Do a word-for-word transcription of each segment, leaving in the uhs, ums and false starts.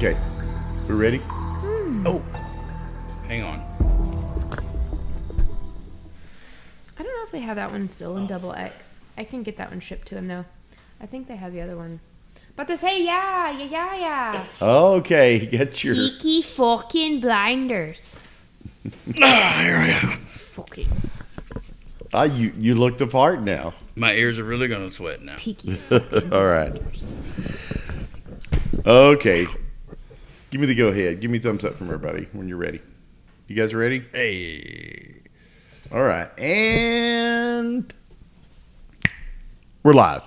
Okay, we're ready. Mm. Oh, hang on. I don't know if they have that one still in double X. I can get that one shipped to them though. I think they have the other one. But they say yeah, yeah, yeah, yeah. Okay, get your cheeky fucking blinders. Ah, here I am. Fucking. Ah, you you look the part now. My ears are really gonna sweat now. Peaky. All right. Okay. Give me the go ahead. Give me thumbs up from everybody when you're ready. You guys are ready? Hey. All right, and we're live.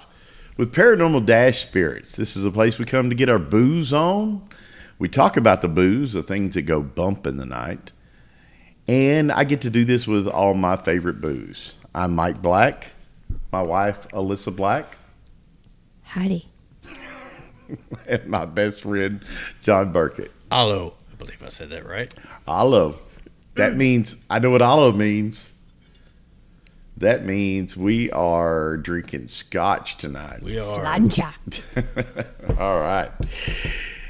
With Paranormal Dash Spirits, this is a place we come to get our booze on. We talk about the booze, the things that go bump in the night. And I get to do this with all my favorite booze. I'm Mike Black, my wife, Alyssa Black. Howdy. And my best friend, John Burkett. Alo. I believe I said that right. Alo. That means, I know what alo means. That means we are drinking scotch tonight. We are. All right.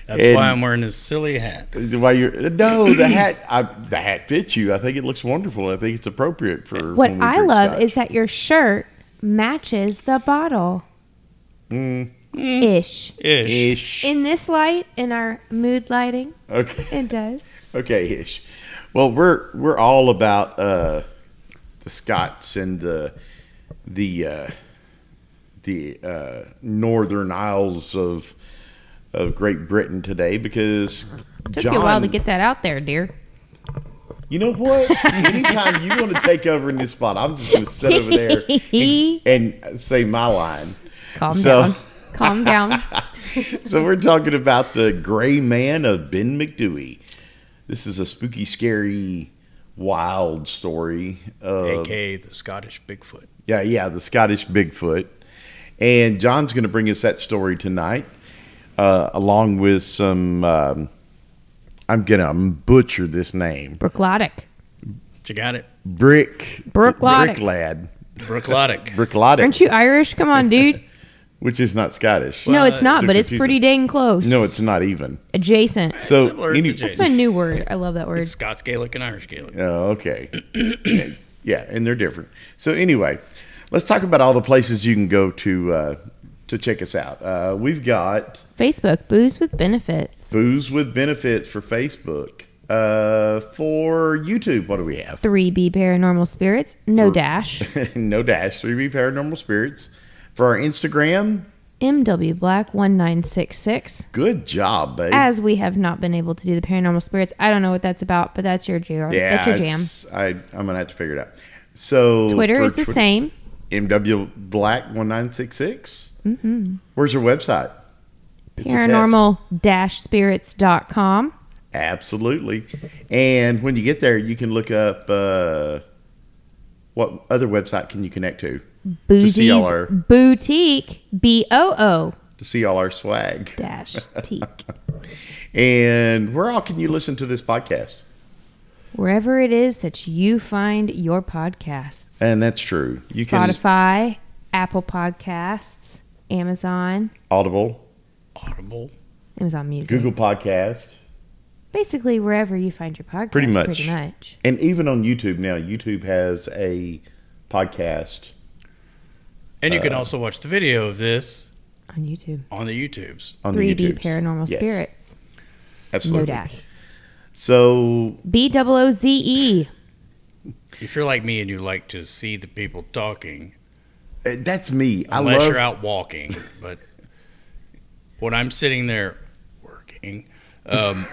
That's and why I'm wearing this silly hat. Why you're no the hat? I, the hat fits you. I think it looks wonderful. I think it's appropriate for what when we I drink love scotch. Is that your shirt matches the bottle. Mm. Mm. Ish. Ish. Ish. In this light, in our mood lighting. Okay. It does. Okay. Ish. Well, we're we're all about. Uh, The Scots and the the uh, the uh, Northern Isles of of Great Britain today, because took John, you a while to get that out there, dear. You know what? Anytime you want to take over in this spot, I'm just going to sit over there and, and say my line. Calm so, down. Calm down. So we're talking about the Gray Man of Ben Macdui. This is a spooky, scary. Wild story of, aka the Scottish Bigfoot. Yeah, yeah, the Scottish Bigfoot. And John's going to bring us that story tonight, uh, along with some. Um, I'm going to butcher this name. Bruichladdich. You got it. Brick. Bruichladdich. Bricklad. Bruichladdich. Bruichladdich. Aren't you Irish? Come on, dude. Which is not Scottish. Well, no, it's not, but it's pretty dang close. No, it's not even. Adjacent. So similar, any, adjacent. That's my new word. I love that word. It's Scots Gaelic and Irish Gaelic. Oh, okay. And, yeah, and they're different. So anyway, let's talk about all the places you can go to uh, to check us out. Uh, we've got... Facebook, Booze with Benefits. Booze with Benefits for Facebook. Uh, for YouTube, what do we have? three B Paranormal Spirits. No for, dash. No dash. three B Paranormal Spirits. For our Instagram, M W Black one nine six six. Good job, babe. As we have not been able to do the Paranormal Spirits, I don't know what that's about, but that's your jam. Yeah, that's your jam. I, I'm gonna have to figure it out. So Twitter is the twi same. M W Black one nine six six. Mm-hmm. Where's your website? Paranormal Spirits dot com. Absolutely. And when you get there, you can look up uh, what other website can you connect to. Boozy's our, Boutique, B O O. To see all our swag. Dash teak. And where all can you listen to this podcast? Wherever it is that you find your podcasts. And that's true. You Spotify, can, Apple Podcasts, Amazon. Audible. Audible. Amazon Music. Google Podcasts. Basically, wherever you find your podcast. Pretty much. Pretty much. And even on YouTube now, YouTube has a podcast. And you can also watch the video of this on YouTube. On the YouTubes. On the three B YouTubes. Paranormal yes. Spirits. Absolutely. No dash. So. B O O Z E. If you're like me and you like to see the people talking. Uh, that's me. Unless I love... you're out walking. But when I'm sitting there working. Um,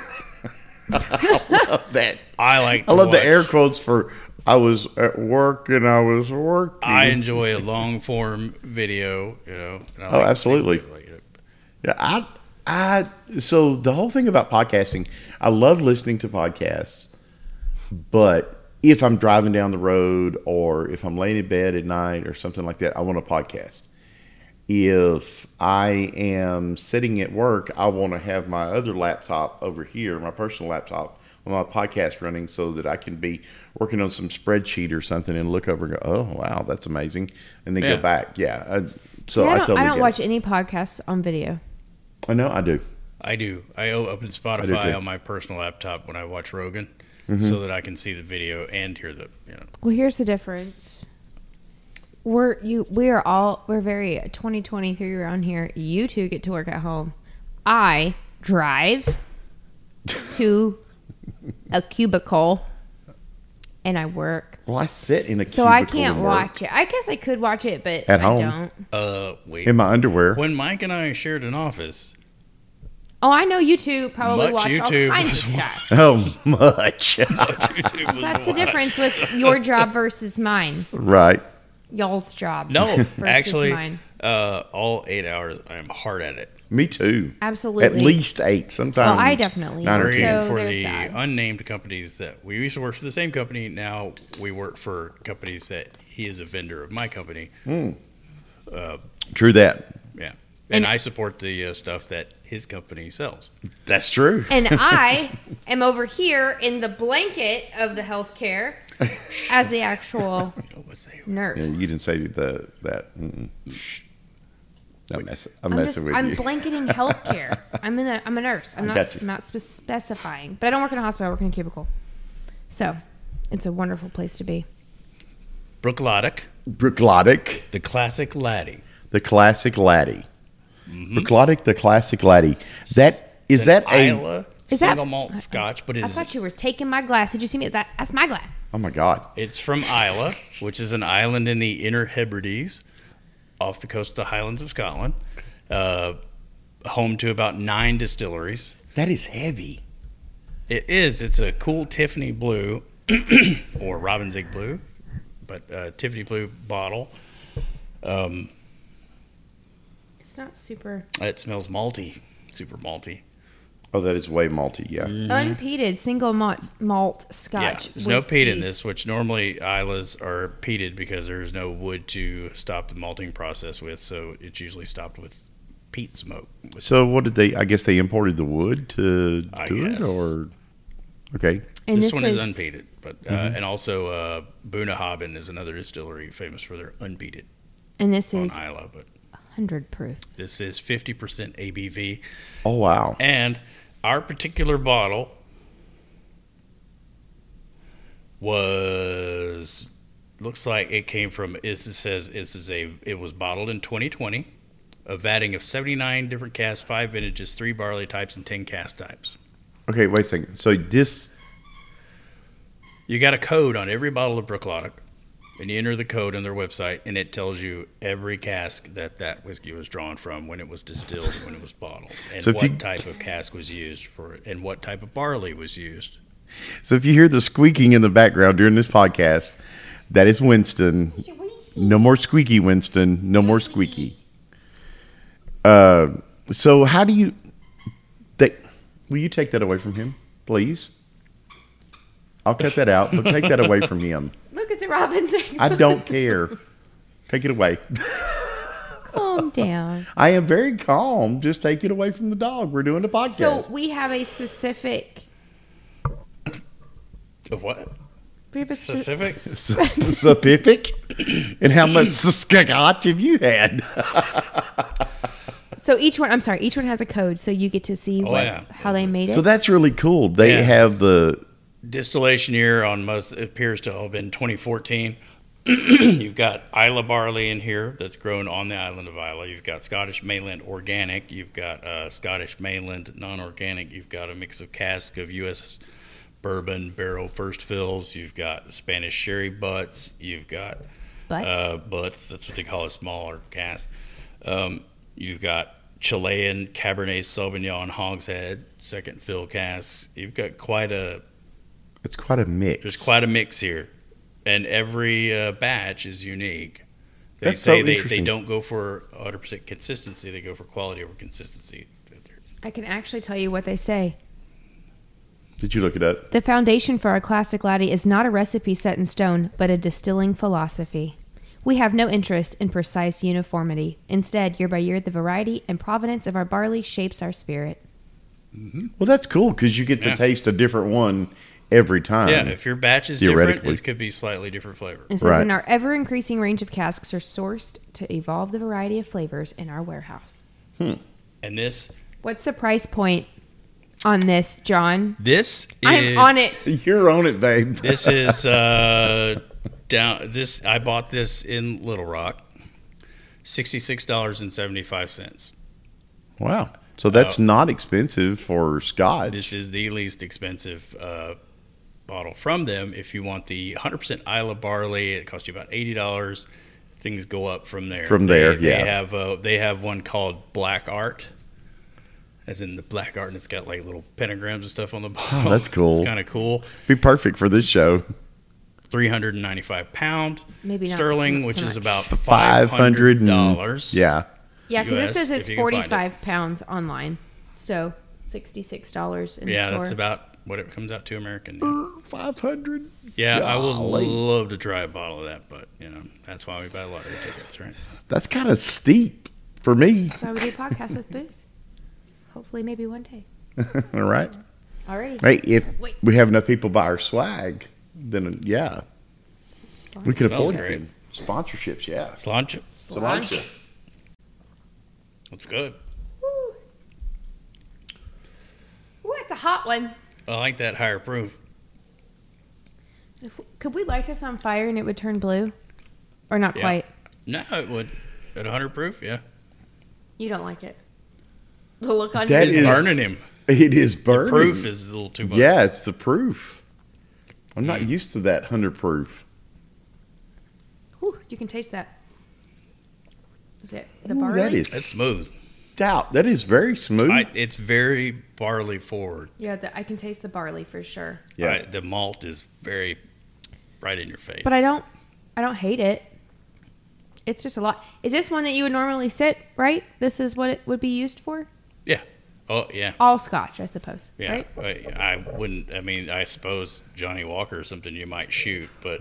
I love that. I like to I love watch. The air quotes for. I was at work and I was working. I enjoy a long form video, you know. And I oh, like absolutely. Like, you know. Yeah, I, I. So the whole thing about podcasting, I love listening to podcasts, but if I'm driving down the road or if I'm laying in bed at night or something like that, I want a podcast. If I am sitting at work, I want to have my other laptop over here, my personal laptop. My podcast running so that I can be working on some spreadsheet or something and look over and go, oh, wow, that's amazing. And then yeah. go back. Yeah. I, so See, I, I don't, totally I don't watch it. Any podcasts on video. I know I do. I do. I open Spotify on my personal laptop when I watch Rogan, mm-hmm. so that I can see the video and hear the. You know. Well, here's the difference. We're you. We are all. We're very twenty twenty-three around here. You two get to work at home. I drive to a cubicle, and I work. Well, I sit in a cubicle. So I can't watch it. I guess I could watch it, but at I home. don't. Uh, wait. In my underwear. When Mike and I shared an office. Oh, I know you two probably watch all kinds of stuff. Oh, much. much YouTube was That's the difference with your job versus mine. Right. Y'all's job. No, actually, mine. Uh, all eight hours, I'm hard at it. Me too. Absolutely. At least eight, sometimes. Well, I definitely. Nine or eight. For the that. unnamed companies that we used to work for the same company. Now we work for companies that he is a vendor of my company. Mm. Uh, True that. Yeah. And, and I support the uh, stuff that his company sells. That's true. And I am over here in the blanket of the healthcare as the actual you know what they nurse. Yeah, you didn't say the, that. Mm-mm. I'm, mess, I'm, I'm messing just, with I'm you. I'm blanketing healthcare. I'm in a, I'm a nurse. I'm not, I'm not spe specifying. But I don't work in a hospital. I work in a cubicle. So it's a wonderful place to be. Bruichladdich. Bruichladdich. The Classic Laddie. The Classic Laddie. Mm-hmm. Bruichladdich, the Classic Laddie. That is that a single malt Scotch, but it is. I thought you were taking my glass. Did you see me? That that's my glass. Oh my God! It's from Islay, which is an island in the Inner Hebrides, off the coast of the Highlands of Scotland, uh, home to about nine distilleries. That is heavy. It is. It's a cool Tiffany blue, or Robinsig blue, but uh, Tiffany blue bottle. Um. Not super. It smells malty, super malty. Oh, that is way malty, yeah. Mm-hmm. Unpeated single malt malt Scotch. Yeah, there's no peat in this, which normally Islas are peated because there's no wood to stop the malting process with, so it's usually stopped with peat smoke. With so what did they? I guess they imported the wood to do I guess. it, or okay. And this, this one is, is unpeated, but mm-hmm. uh, and also uh, Bunnahabhain is another distillery famous for their unpeated. And this on is Islay, but. one hundred proof. This is fifty percent A B V. Oh, wow. And our particular bottle was, looks like it came from, it says this is a, it was bottled in twenty twenty, a vatting of seventy-nine different casks, five vintages, three barley types, and ten cask types. Okay, wait a second. So this. You got a code on every bottle of Bruichladdich. And you enter the code on their website, and it tells you every cask that that whiskey was drawn from, when it was distilled, when it was bottled, and so what you, type of cask was used for, and what type of barley was used. So if you hear the squeaking in the background during this podcast, that is Winston. No more squeaky, Winston. No more squeaky. Uh, so how do you... They, will you take that away from him, please? I'll cut that out, but take that away from him. It's a Robinson. I don't care. Take it away. Calm down. I am very calm. Just take it away from the dog. We're doing a podcast. So we have a specific. What? We have a specific. Specific. And how much scotch have you had? So each one, I'm sorry, each one has a code, so you get to see oh, what, yeah. how they made so it. So that's really cool. They yeah. have the. Distillation year on most appears to have been twenty fourteen. You've got Islay barley in here that's grown on the island of Islay. You've got Scottish mainland organic. You've got uh, Scottish mainland non-organic. You've got a mix of cask of U S bourbon barrel first fills. You've got Spanish sherry butts. You've got butts. Uh, butts. That's what they call a smaller cask. Um, you've got Chilean Cabernet Sauvignon hogshead second fill casks. You've got quite a It's quite a mix. There's quite a mix here, and every uh, batch is unique. They That's say so they, they don't go for one hundred percent consistency. They go for quality over consistency. I can actually tell you what they say. Did you look it up? The foundation for our Classic Laddie is not a recipe set in stone, but a distilling philosophy. We have no interest in precise uniformity. Instead, year by year, the variety and provenance of our barley shapes our spirit. Mm-hmm. Well, that's cool because you get to yeah. taste a different one every time. Yeah, if your batch is different, it could be slightly different flavor. It says, right. In our ever-increasing range of casks are sourced to evolve the variety of flavors in our warehouse. Hmm. And this What's the price point on this, John? This is, I'm on it. You're on it, babe. This is uh, down. This I bought this in Little Rock, sixty-six dollars and seventy-five cents. Wow! So that's uh, not expensive for Scotch. This is the least expensive uh, bottle from them. If you want the hundred percent Islay barley, it costs you about eighty dollars. Things go up from there. From there, they, yeah. They have uh, they have one called Black Art. As in the black art, and it's got like little pentagrams and stuff on the bottom. Oh, that's cool. It's kind of cool. Be perfect for this show. three hundred ninety-five pound Maybe not sterling, which is about five hundred dollars. Yeah. Yeah, because this says it's forty-five pounds online. So sixty-six dollars in the store. Yeah, that's about what it comes out to American. five hundred. Yeah, I would love to try a bottle of that, but, you know, that's why we buy a lot of the tickets, right? That's kind of steep for me. So we do podcasts with booze. Hopefully, maybe one day. All right. All right. Hey, if Wait. we have enough people buy our swag, then yeah, we could afford it. Sponsorships, yeah. Sláinte. Sláinte. That's good. Woo. Ooh, it's a hot one. I like that higher proof. Could we light this on fire and it would turn blue? Or not yeah. quite? No, it would. At one hundred proof, yeah. You don't like it. The look on that is burning him. It is burning. The proof is a little too much. Yeah, it's the proof. I'm not mm. used to that one hundred proof. Ooh, you can taste that. Is it the Ooh, barley? That is That's smooth. Stout. That is very smooth. I, it's very barley forward. Yeah, the, I can taste the barley for sure. Yeah, I, the malt is very right in your face. But I don't, I don't hate it. It's just a lot. Is this one that you would normally sit? Right. This is what it would be used for. Yeah. Oh, yeah. All Scotch, I suppose. Yeah. Right? I wouldn't. I mean, I suppose Johnny Walker or something you might shoot, but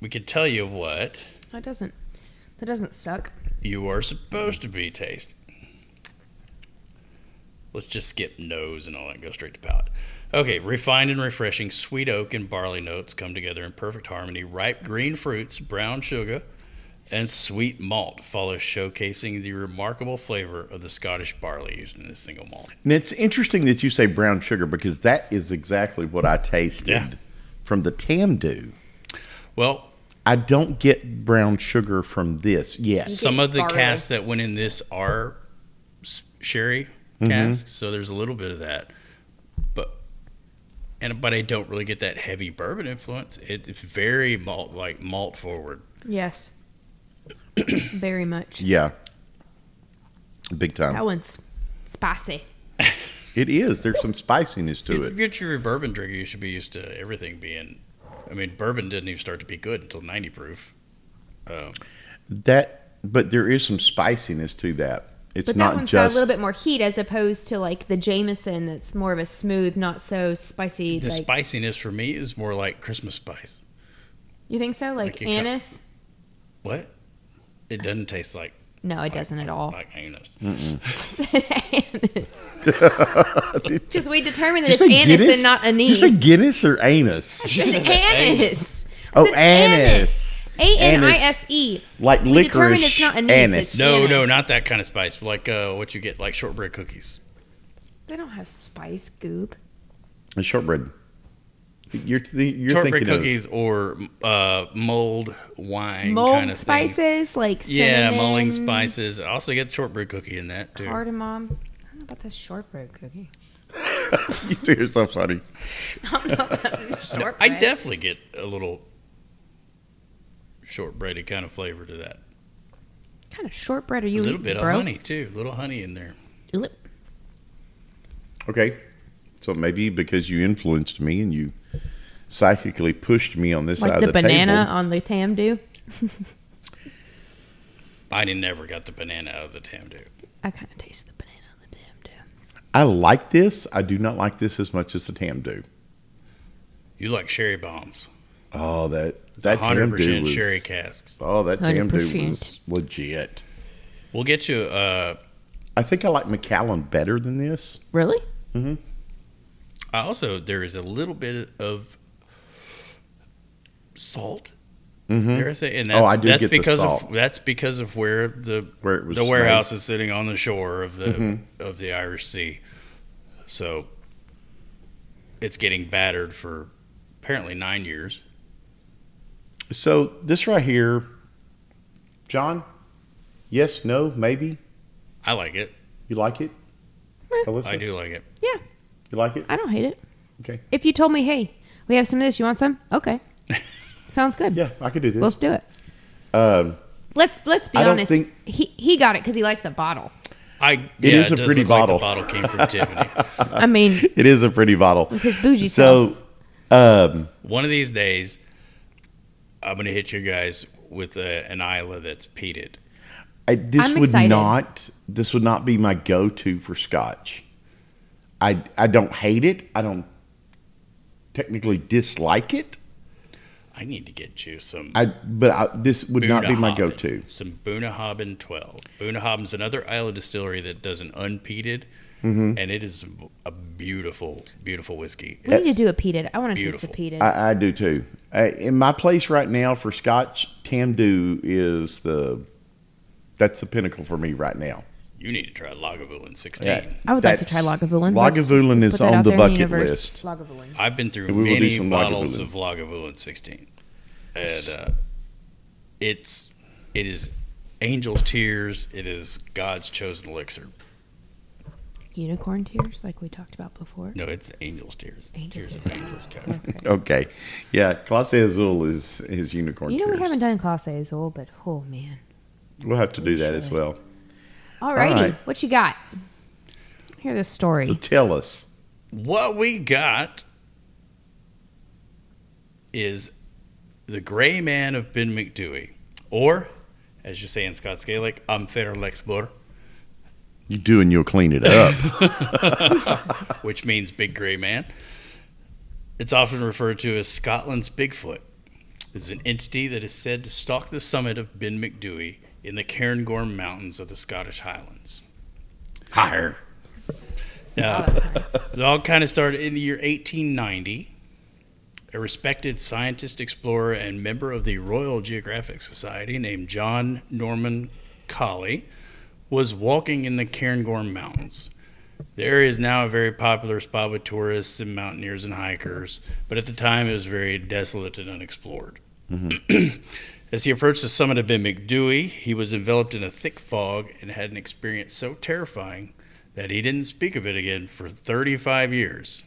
we could tell you what. That doesn't. That doesn't suck. You are supposed to be tasting. Let's just skip nose and all that and go straight to palate. Okay, refined and refreshing, sweet oak and barley notes come together in perfect harmony. Ripe green fruits, brown sugar, and sweet malt follow, showcasing the remarkable flavor of the Scottish barley used in this single malt. And it's interesting that you say brown sugar because that is exactly what I tasted yeah. from the Tamdhu. Well, I don't get brown sugar from this. Yes, some of the barley casks that went in this are sherry casks, mm-hmm. so there's a little bit of that. And but I don't really get that heavy bourbon influence. It's very malt, like malt forward. Yes. Very much. Yeah. Big time. That one's spicy. It is. There's some spiciness to it. If you get your bourbon drinker, you should be used to everything being. I mean, bourbon didn't even start to be good until ninety proof. Um, that, but there is some spiciness to that. It's but not that one's just got a little bit more heat as opposed to like the Jameson that's more of a smooth, not so spicy. The like, spiciness for me is more like Christmas spice. You think so? Like, like anise? What? It doesn't taste like. No, it like, doesn't at all. Like anise. Mm-mm. I said anise. Because we determined that it's anise Guinness? and not anise. Did you say Guinness or anise? I said anise. I said oh, anise. A N I S E. Like we licorice. Determined it's not anise. Anise. No, anise. No, not that kind of spice. Like uh, what you get, like shortbread cookies. They don't have spice, Goop. And shortbread. You're, th you're shortbread thinking cookies of or uh, mulled wine mold kind of spices, thing. Spices, like cinnamon. Yeah, mulling spices. I also get shortbread cookie in that, too. Cardamom. I don't know about this shortbread cookie. You do yourself funny. I don't know about this shortbread. I definitely get a little shortbreaded kind of flavor to that. What kind of shortbread are you? A little eating, bit of bro? honey too. A little honey in there. Okay, so maybe because you influenced me and you psychically pushed me on this like side the of the banana table. On the Tamdhu. I never got the banana out of the Tamdhu. I kind of tasted the banana on the Tamdhu. I like this. I do not like this as much as the Tamdhu. You like sherry bombs. Oh, that that one hundred percent was, sherry casks. Oh, that Tamdhu was legit. We'll get you. Uh, I think I like Macallan better than this. Really? Mm-hmm. I also, there is a little bit of salt Mm-hmm. There's a, and that's, oh, I do that's get because the salt. of that's because of where the where it was the made. warehouse is sitting on the shore of the mm-hmm. of the Irish Sea, so it's getting battered for apparently nine years. So this right here, John, yes, no, maybe. I like it. You like it? Alyssa? I do like it. Yeah. You like it? I don't hate it. Okay. If you told me, hey, we have some of this, you want some? Okay. Sounds good. Yeah, I could do this. Let's do it. Um, let's let's be I honest. Think... He he got it because he likes the bottle. I it yeah, is a it pretty bottle. Like the bottle came from Tiffany. I mean, it is a pretty bottle. With his bougie so, self. Um, one of these days, I'm gonna hit you guys with a, an Islay that's peated. I, this I'm would excited. not. This would not be my go-to for Scotch. I I don't hate it. I don't technically dislike it. I need to get you some. I but I, this would Bunnahabhain. not be my go-to. Some Bunnahabhain twelve. Bunnahabhain's another Islay distillery that does an unpeated, mm-hmm. and it is a beautiful, beautiful whiskey. We That's need to do a peated. I want to taste a peated. I, I do too. I, in my place right now for Scotch, Tamdhu is the. That's the pinnacle for me right now. You need to try Lagavulin sixteen. Yeah, I would like to try Lagavulin. Lagavulin is on the bucket list. Lagavulin. I've been through many bottles of Lagavulin sixteen, and uh, it's it is angels' tears. It is God's chosen elixir. Unicorn tears, like we talked about before. No, it's angels' tears. It's angels' tears. Of angels' tears. Okay. okay, yeah, Clase Azul is his unicorn. You know tears. We haven't done Clase Azul, but oh man. We'll have to do that as well. All righty. What you got? Hear this story. So tell us. What we got is the Grey Man of Ben Macdui, or, as you say in Scots Gaelic, Am Fear Liath Mòr. You do and you'll clean it up. Which means Big Grey Man. It's often referred to as Scotland's Bigfoot. It's an entity that is said to stalk the summit of Ben Macdui in the Cairngorm Mountains of the Scottish Highlands. Higher. Now, oh, nice. It all kind of started in the year eighteen ninety. A respected scientist, explorer, and member of the Royal Geographic Society named John Norman Collie was walking in the Cairngorm Mountains. The area is now a very popular spot with tourists and mountaineers and hikers, but at the time it was very desolate and unexplored. Mm-hmm. As he approached the summit of Ben Macdui, he was enveloped in a thick fog and had an experience so terrifying that he didn't speak of it again for thirty-five years.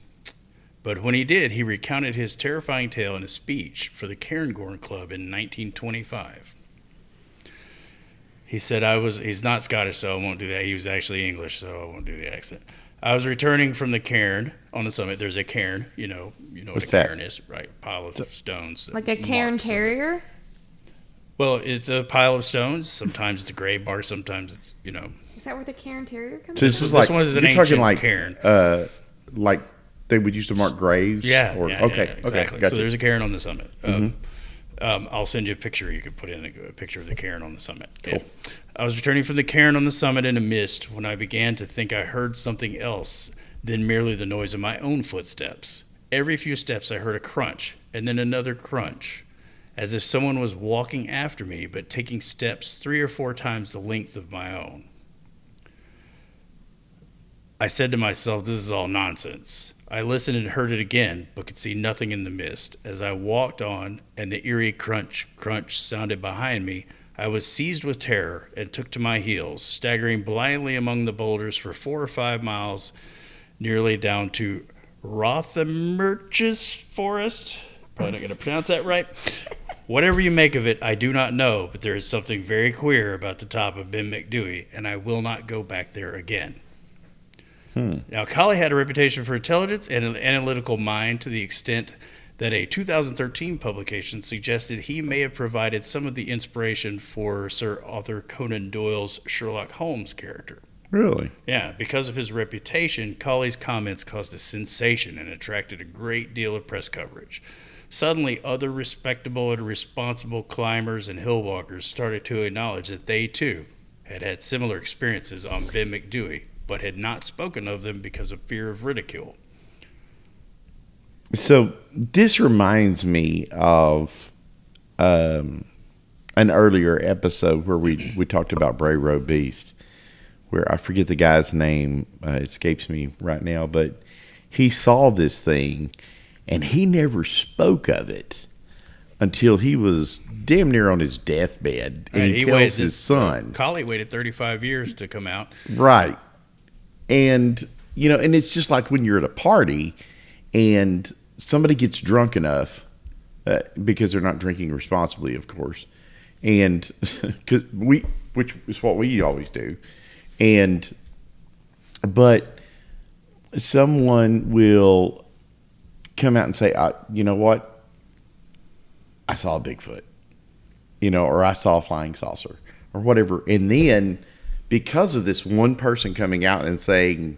But when he did, he recounted his terrifying tale in a speech for the Cairngorm Club in nineteen twenty-five. He said, I was, he's not Scottish, so I won't do that. He was actually English, so I won't do the accent. I was returning from the cairn on the summit. There's a cairn, you know, you know What's what a that? cairn is, right? A pile of stones. Like a cairn terrier? Summit. Well, it's a pile of stones. Sometimes it's a gray bar. Sometimes it's, you know. Is that where the Cairn Terrier comes from? So this, this like, one is an ancient like, cairn. Uh, like they would use to mark graves? Yeah. Or, yeah okay. Yeah, yeah, exactly. Okay, gotcha. So there's a cairn on the summit. Mm-hmm. um, um, I'll send you a picture. You could put in a, a picture of the cairn on the summit. Cool. Okay. I was returning from the cairn on the summit in a mist when I began to think I heard something else than merely the noise of my own footsteps. Every few steps I heard a crunch and then another crunch, as if someone was walking after me, but taking steps three or four times the length of my own. I said to myself, this is all nonsense. I listened and heard it again, but could see nothing in the mist. As I walked on and the eerie crunch, crunch sounded behind me, I was seized with terror and took to my heels, staggering blindly among the boulders for four or five miles, nearly down to Rothiemurchus Forest. Probably not going to pronounce that right. Whatever you make of it, I do not know, but there is something very queer about the top of Ben Macdui, and I will not go back there again. Hmm. Now, Collie had a reputation for intelligence and an analytical mind to the extent that a two thousand thirteen publication suggested he may have provided some of the inspiration for Sir Arthur Conan Doyle's Sherlock Holmes character. Really? Yeah, because of his reputation, Collie's comments caused a sensation and attracted a great deal of press coverage. Suddenly, other respectable and responsible climbers and hillwalkers started to acknowledge that they, too, had had similar experiences on Ben Macdui, but had not spoken of them because of fear of ridicule. So, this reminds me of um, an earlier episode where we, we talked about Bray Road Beast, where I forget the guy's name. Uh, it escapes me right now, but he saw this thing, and he never spoke of it until he was damn near on his deathbed. And right, he, he tells his son. Uh, Collie waited thirty-five years to come out. Right. And, you know, and it's just like when you're at a party and somebody gets drunk enough, uh, because they're not drinking responsibly, of course, and cause we, which is what we always do. And, but someone will come out and say, I, you know what? I saw a Bigfoot, you know, or I saw a flying saucer or whatever. And then because of this one person coming out and saying,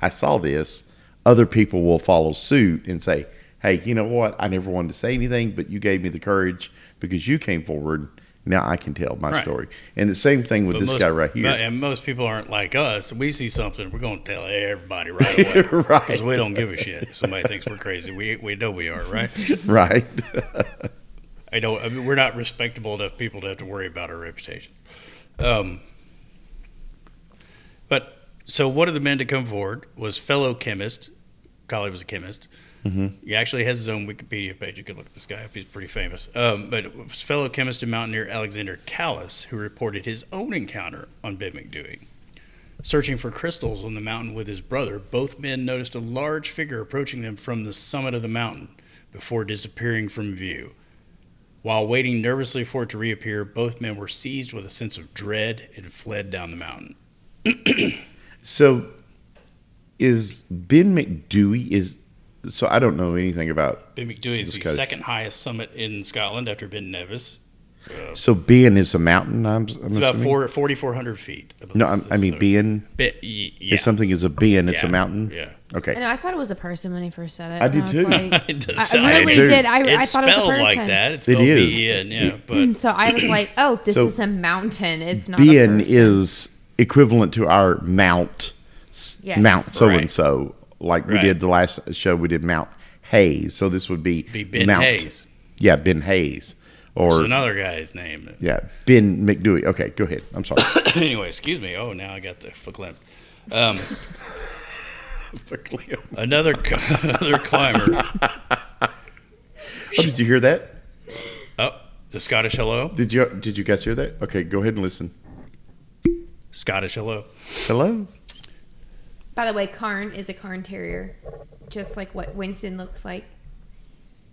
I saw this, other people will follow suit and say, hey, you know what? I never wanted to say anything, but you gave me the courage because you came forward. Now I can tell my right. story. And the same thing with but this most, guy right here. And most people aren't like us. We see something, we're going to tell everybody right away. Right. Because we don't give a shit. If somebody thinks we're crazy, we, we know we are, right? Right. I don't, I mean, we're not respectable enough people to have to worry about our reputations. Um, but so one of the men to come forward was fellow chemist. Collie was a chemist. Mm-hmm. He actually has his own Wikipedia page. You could look this guy up. He's pretty famous. Um, but it was fellow chemist and mountaineer Alexander Callis, who reported his own encounter on Ben Macdui. Searching for crystals on the mountain with his brother, both men noticed a large figure approaching them from the summit of the mountain before disappearing from view. While waiting nervously for it to reappear, both men were seized with a sense of dread and fled down the mountain. So is Ben Macdui is... So I don't know anything about Ben Macdui is the coach. second highest summit in Scotland after Ben Nevis. Uh, so Ben is a mountain. I'm, I'm it's assuming? about four forty four hundred feet. I no, I'm, I mean so. Ben. Ben yeah. If something is a Ben, it's yeah. a mountain. Yeah. Okay. I know. I thought it was a person when he first said it. I did I too. Like, it does. I really I did. did. I, it's I thought it was a person. Spelled like that. It's spelled it is. B E N, yeah, but so I was like, oh, this so is a mountain. It's not. Ben a is equivalent to our Mount. Yes. Mount so right. and so. Like right. we did the last show, we did Mount Hayes. So this would be, be Ben Mount, Hayes. Yeah, Ben Hayes. Or There's another guy's name. Yeah, Ben Macdui. Okay, go ahead. I'm sorry. Anyway, excuse me. Oh, now I got the foot clamp. Um, another, another climber. Oh, did you hear that? Oh, the Scottish hello. Did you Did you guys hear that? Okay, go ahead and listen. Scottish hello. Hello. By the way, Cairn is a Cairn Terrier, just like what Winston looks like.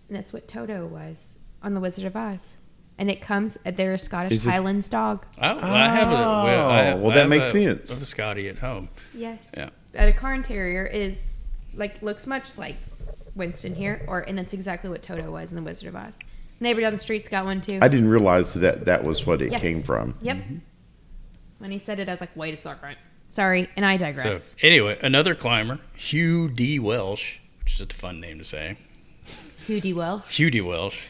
And that's what Toto was on The Wizard of Oz. And it comes, they're a Scottish is Highlands it? dog. Oh, well, I have a, well, I have, well that I have makes a, sense. I have a Scottie at home. Yes. Yeah. But a Cairn Terrier is, like, looks much like Winston here, or and that's exactly what Toto was in The Wizard of Oz. Neighbor down the street's got one, too. I didn't realize that that was what it yes. came from. Yep. Mm-hmm. When he said it, I was like, wait a second. Sorry, and I digress. So, anyway, another climber, Hugh D. Welsh, which is a fun name to say. Hugh D. Welsh? Hugh D. Welsh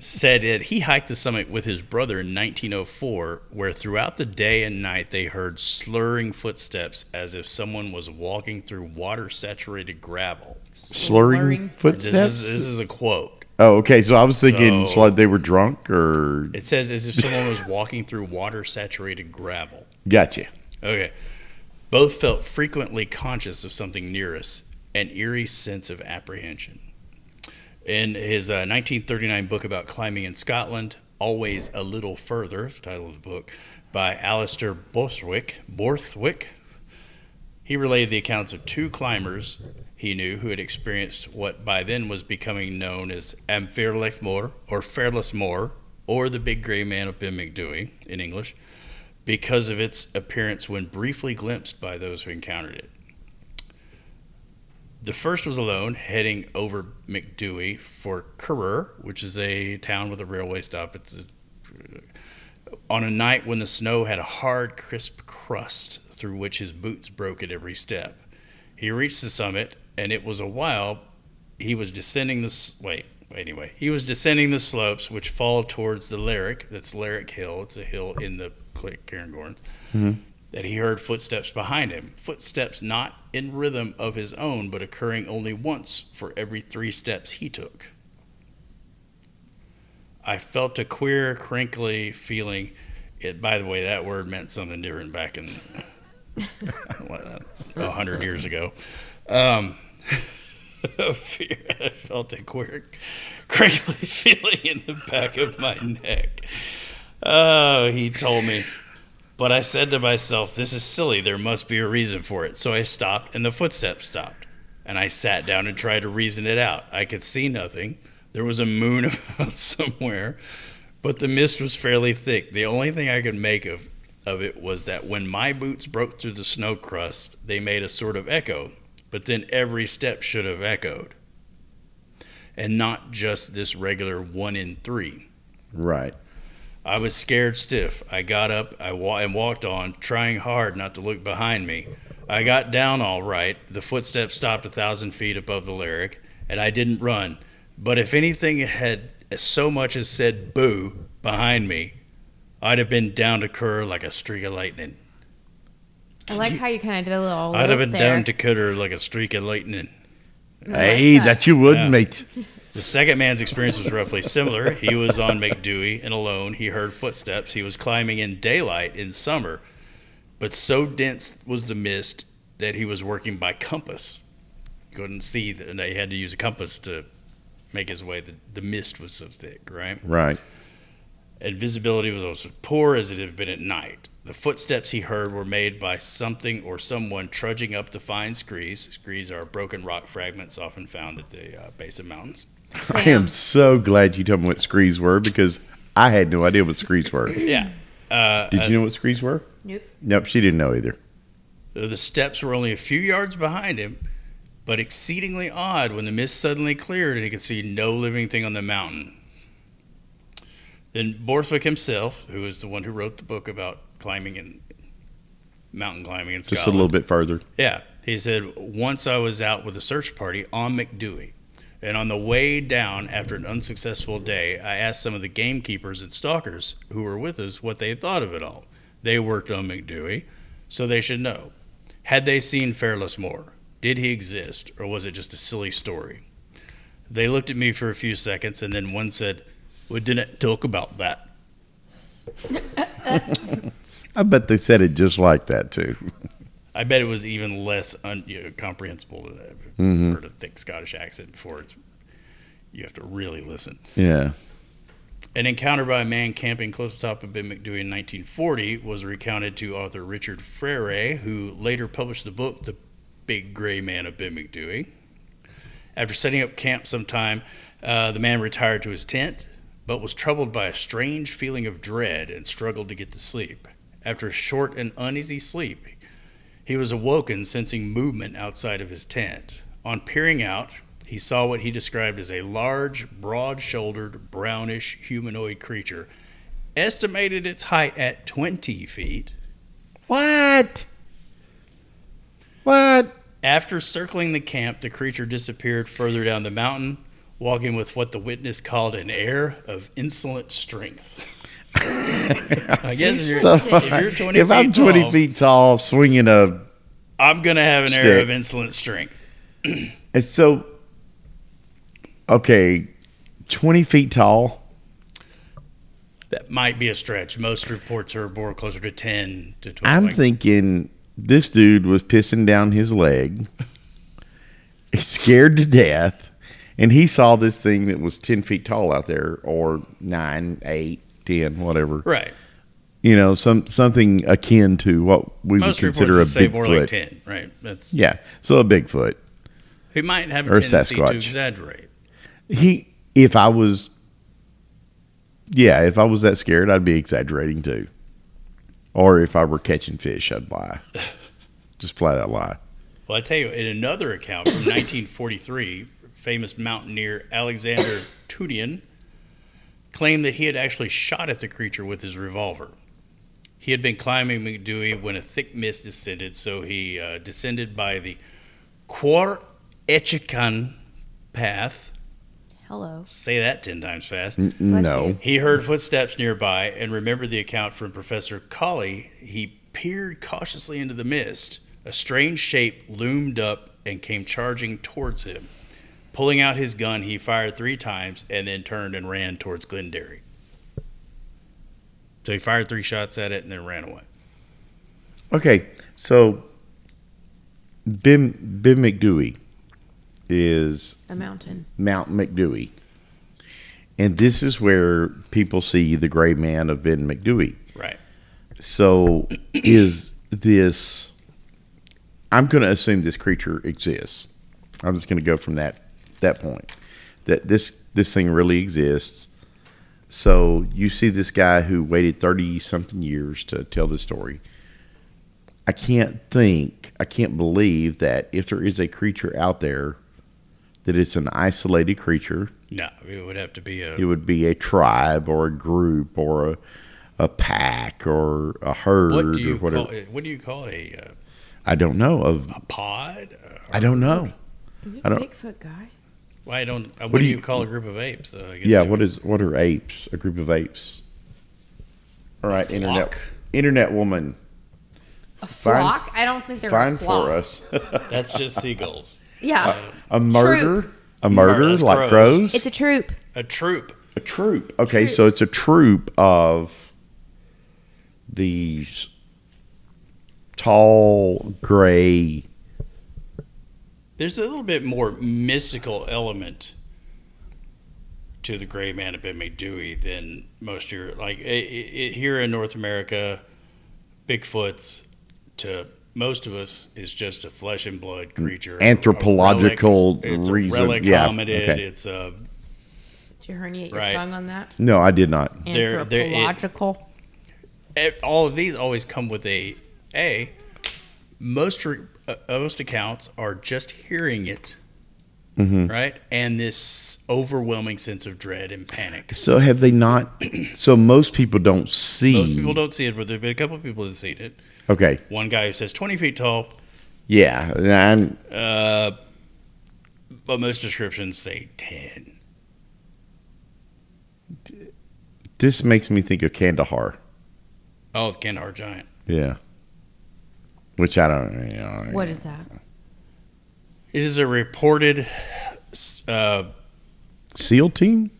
said it. He hiked the summit with his brother in nineteen oh four, where throughout the day and night they heard slurring footsteps as if someone was walking through water-saturated gravel. Slurring, slurring footsteps? This is, this is a quote. Oh, okay. So I was thinking so, like they were drunk or... It says as if someone was walking through water-saturated gravel. Gotcha. Okay. Both felt frequently conscious of something near us, an eerie sense of apprehension. In his uh, nineteen thirty-nine book about climbing in Scotland, Always a Little Further, it's the title of the book, by Alistair Borthwick, Borthwick, he relayed the accounts of two climbers he knew who had experienced what by then was becoming known as Am Fear Liath Mòr, or Fearless Moor, or the Big Gray Man of Ben Macdui in English, because of its appearance when briefly glimpsed by those who encountered it. The first was alone, heading over Macdui for Currer, which is a town with a railway stop. It's a, on a night when the snow had a hard, crisp crust through which his boots broke at every step. He reached the summit, and it was a while he was descending the... Wait. Anyway, he was descending the slopes, which fall towards the Lairig. That's Lairig Hill. It's a hill in the Cairngorm. Mm-hmm. That he heard footsteps behind him. Footsteps not in rhythm of his own, but occurring only once for every three steps he took. I felt a queer, crinkly feeling. It, by the way, that word meant something different back in a hundred years ago. Um, fear. I felt a queer, crinkly feeling in the back of my neck. Oh, he told me. But I said to myself, this is silly. There must be a reason for it. So I stopped, and the footsteps stopped. And I sat down and tried to reason it out. I could see nothing. There was a moon about somewhere, but the mist was fairly thick. The only thing I could make of, of it was that when my boots broke through the snow crust, they made a sort of echo, but then every step should have echoed. And not just this regular one in three. Right. I was scared stiff. I got up I wa- and walked on, trying hard not to look behind me. I got down all right. The footsteps stopped a thousand feet above the Lairig, and I didn't run. But if anything had so much as said boo behind me, I'd have been down to cur like a streak of lightning. I like you, how you kind of did a little I'd have been there. down to cur like a streak of lightning. Like hey, that. that you would, yeah. mate. The second man's experience was roughly similar. He was on Macdui and alone. He heard footsteps. He was climbing in daylight in summer, but so dense was the mist that he was working by compass. Couldn't see, and they had to use a compass to make his way. The, the mist was so thick, right? Right. And visibility was also poor as it had been at night. The footsteps he heard were made by something or someone trudging up the fine screes. Screes are broken rock fragments often found at the uh, base of mountains. I am so glad you told me what screes were, because I had no idea what screes were. Yeah. Uh, Did uh, you know what screes were? Nope. Nope, she didn't know either. The steps were only a few yards behind him, but exceedingly odd when the mist suddenly cleared and he could see no living thing on the mountain. Then Borthwick himself, who is the one who wrote the book about climbing and mountain climbing in Scotland. Just a little bit further. Yeah. He said, once I was out with a search party on Macdui, and on the way down after an unsuccessful day, I asked some of the gamekeepers and stalkers who were with us what they thought of it all. They worked on Macdui, so they should know. Had they seen Fearless Moore? Did he exist, or was it just a silly story? They looked at me for a few seconds, and then one said, we didn't talk about that. I bet they said it just like that, too. I bet it was even less un- you know, comprehensible than that. I've mm-hmm. heard a thick Scottish accent before. It's, you have to really listen. Yeah. An encounter by a man camping close to the top of Ben Macdui in nineteen forty was recounted to author Richard Frere, who later published the book, The Big Gray Man of Ben Macdui. After setting up camp sometime, uh, the man retired to his tent, but was troubled by a strange feeling of dread and struggled to get to sleep. After a short and uneasy sleep, he was awoken, sensing movement outside of his tent. On peering out, he saw what he described as a large, broad-shouldered, brownish humanoid creature, estimated its height at twenty feet. What? What? After circling the camp, the creature disappeared further down the mountain, walking with what the witness called an air of insolent strength. I guess if you're, so if you're twenty, if feet I'm twenty tall, feet tall, swinging a, I'm gonna have an stick. air of insolent strength. And so, okay, twenty feet tall. That might be a stretch. Most reports are more closer to ten to twenty. I'm like, thinking this dude was pissing down his leg. He's scared to death. And he saw this thing that was ten feet tall out there, or nine, eight, ten, whatever. Right. You know, some something akin to what we Most would consider a Bigfoot. Most reports say more like ten, right? That's, yeah, so a Bigfoot. He might have a tendency to exaggerate. He, if I was, yeah, if I was that scared, I'd be exaggerating too. Or if I were catching fish, I'd lie. Just flat out lie. Well, I tell you, in another account from nineteen forty-three... famous mountaineer Alexander Tudian claimed that he had actually shot at the creature with his revolver. He had been climbing Macdui when a thick mist descended, so he uh, descended by the Quor Echikan path. Hello. Say that ten times fast. N- no. He heard footsteps nearby and remembered the account from Professor Collie. He peered cautiously into the mist. A strange shape loomed up and came charging towards him. Pulling out his gun, he fired three times and then turned and ran towards Glenderry. So he fired three shots at it and then ran away. Okay, so Ben, Ben Macdui is... a mountain. Mount Macdui. And this is where people see the gray man of Ben Macdui. Right. So is this... I'm going to assume this creature exists. I'm just going to go from that that point. That this, this thing really exists. So you see this guy who waited thirty-something years to tell this story. I can't think, I can't believe that if there is a creature out there, that it's an isolated creature. No, it would have to be a... It would be a tribe or a group or a, a pack or a herd what do you or whatever. Call, what do you call a... Uh, I don't know. Of a pod? A I don't know. Is it a Bigfoot guy? Well, I don't... What, what do you, you call a group of apes? Uh, I guess yeah, what, is, what are apes? A group of apes. All right, internet, internet woman. A flock? Find, I don't think they're fine a flock. For us. That's just seagulls. Yeah. Uh, a murder? Troop. A murder like crows. crows? It's a troop. A troop. A troop. Okay, troop. So it's a troop of these tall, gray... There's a little bit more mystical element to the gray man of Ben Macdui than most of your... Like, it, it, here in North America, Bigfoot's... to most of us is just a flesh and blood creature. Anthropological reason. It's a relic hominid. Yeah. Okay. It's a... Did you herniate right. your tongue on that? No, I did not. Anthropological. They're, they're, it, it, all of these always come with a, a most, re, uh, most accounts are just hearing it, mm-hmm. right? And this overwhelming sense of dread and panic. So have they not... so most people don't see... Most people don't see it, but there have been a couple of people that have seen it. Okay. One guy who says twenty feet tall. Yeah. I'm, uh, but most descriptions say ten. This makes me think of Kandahar. Oh, the Kandahar giant. Yeah. Which I don't, you know. What is that? It is a reported... Uh, SEAL team?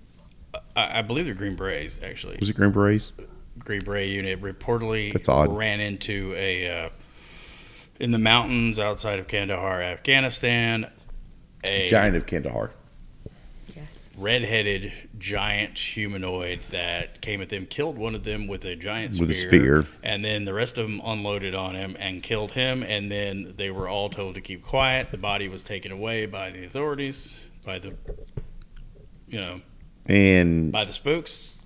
I, I believe they're Green Berets, actually. Was it Green Berets? Green Beret unit reportedly ran into a uh, in the mountains outside of Kandahar, Afghanistan, a giant of Kandahar. Yes. Red-headed giant humanoid that came at them, killed one of them with a giant spear, with a spear, and then the rest of them unloaded on him and killed him, and then they were all told to keep quiet. The body was taken away by the authorities, by the you know, and by the spooks.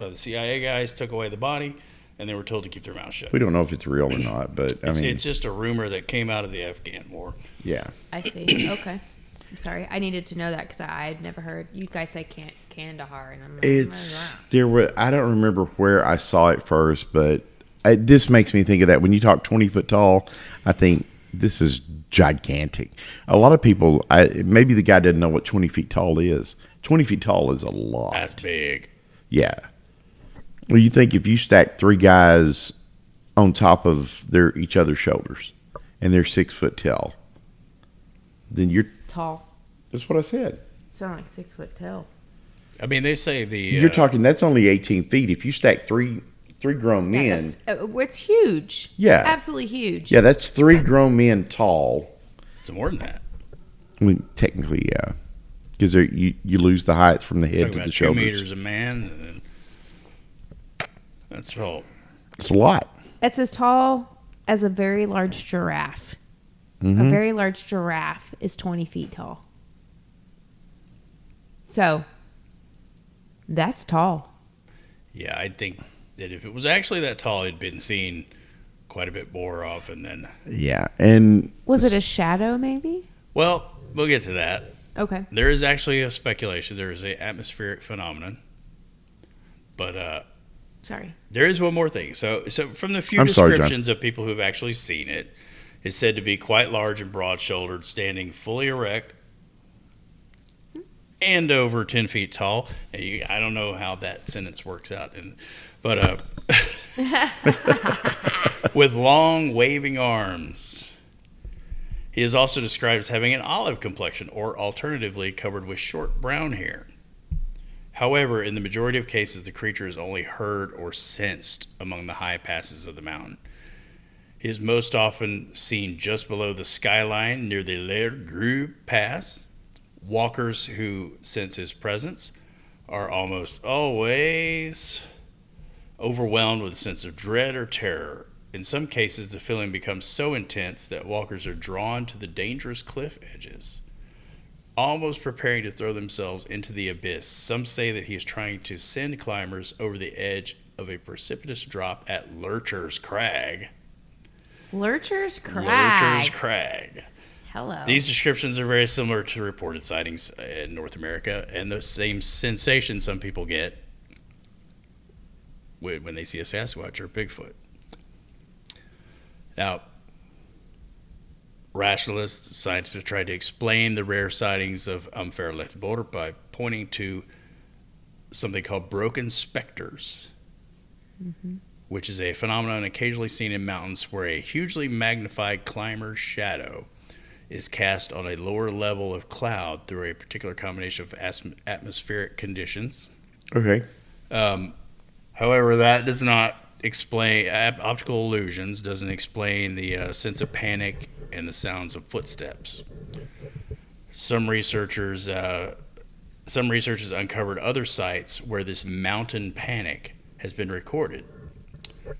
Uh, the C I A guys took away the body, and they were told to keep their mouth shut. We don't know if it's real or not, but I it's, mean, it's just a rumor that came out of the Afghan war. Yeah, I see. Okay, I'm sorry. I needed to know that because I had never heard you guys say can Kandahar, and I'm like, it's there were. I don't remember where I saw it first, but I, this makes me think of that. When you talk twenty foot tall, I think this is gigantic. A lot of people, I, maybe the guy didn't know what twenty feet tall is. twenty feet tall is a lot. That's big. Yeah. Well, you think if you stack three guys on top of their each other's shoulders, and they're six foot tall, then you're tall. That's what I said. Sound like six foot tall. I mean, they say the you're uh, talking. That's only eighteen feet. If you stack three three grown men, uh, it's huge. Yeah, absolutely huge. Yeah, that's three grown men tall. It's more than that. I mean, technically, yeah, because you you lose the height from the head talking to about the shoulders. Two meters a man. And that's tall. It's a lot. It's as tall as a very large giraffe. Mm-hmm. A very large giraffe is twenty feet tall. So, that's tall. Yeah, I think that if it was actually that tall, it'd been seen quite a bit more often than... Yeah, and... Was it a shadow, maybe? Well, we'll get to that. Okay. There is actually a speculation. There is an atmospheric phenomenon. But, uh... Sorry. There is one more thing. So, so from the few I'm descriptions sorry, of people who have actually seen it, it's said to be quite large and broad-shouldered, standing fully erect and over ten feet tall. And you, I don't know how that sentence works out, in, but uh, with long, waving arms He is also described as having an olive complexion, or alternatively covered with short brown hair. However, in the majority of cases, the creature is only heard or sensed among the high passes of the mountain. He is most often seen just below the skyline near the Lairig Ghru Pass. Walkers who sense his presence are almost always overwhelmed with a sense of dread or terror. In some cases, the feeling becomes so intense that walkers are drawn to the dangerous cliff edges, almost preparing to throw themselves into the abyss. Some say that he is trying to send climbers over the edge of a precipitous drop at Lurcher's Crag. Lurcher's Crag. Lurcher's Crag. Hello. These descriptions are very similar to reported sightings in North America, and the same sensation some people get when they see a Sasquatch or Bigfoot. Now, rationalists, scientists have tried to explain the rare sightings of Am Fear Liath Mòr by pointing to something called broken specters, mm-hmm. which is a phenomenon occasionally seen in mountains where a hugely magnified climber's shadow is cast on a lower level of cloud through a particular combination of atmospheric conditions. Okay. Um, however, that does not explain, optical illusions doesn't explain the uh, sense of panic and the sounds of footsteps. Some researchers, uh, some researchers uncovered other sites where this mountain panic has been recorded.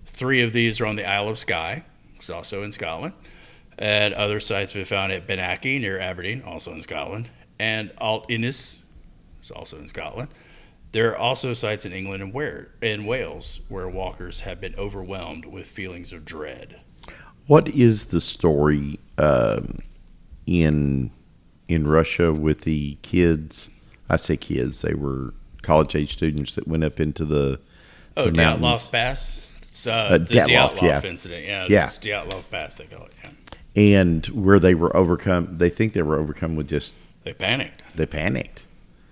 Three of these are on the Isle of Skye, which is also in Scotland. And other sites have been found at Benaki near Aberdeen, also in Scotland, and Alt Innis, which is also in Scotland. There are also sites in England and where in Wales where walkers have been overwhelmed with feelings of dread. What is the story um, in in Russia with the kids? I say kids; they were college age students that went up into the oh the Dyatlov Pass. It's, uh, uh, the Dyatlov, Dyatlov yeah. incident, yeah, yeah. It's Dyatlov Pass they call it. Yeah. And where they were overcome, they think they were overcome with just... They panicked. They panicked.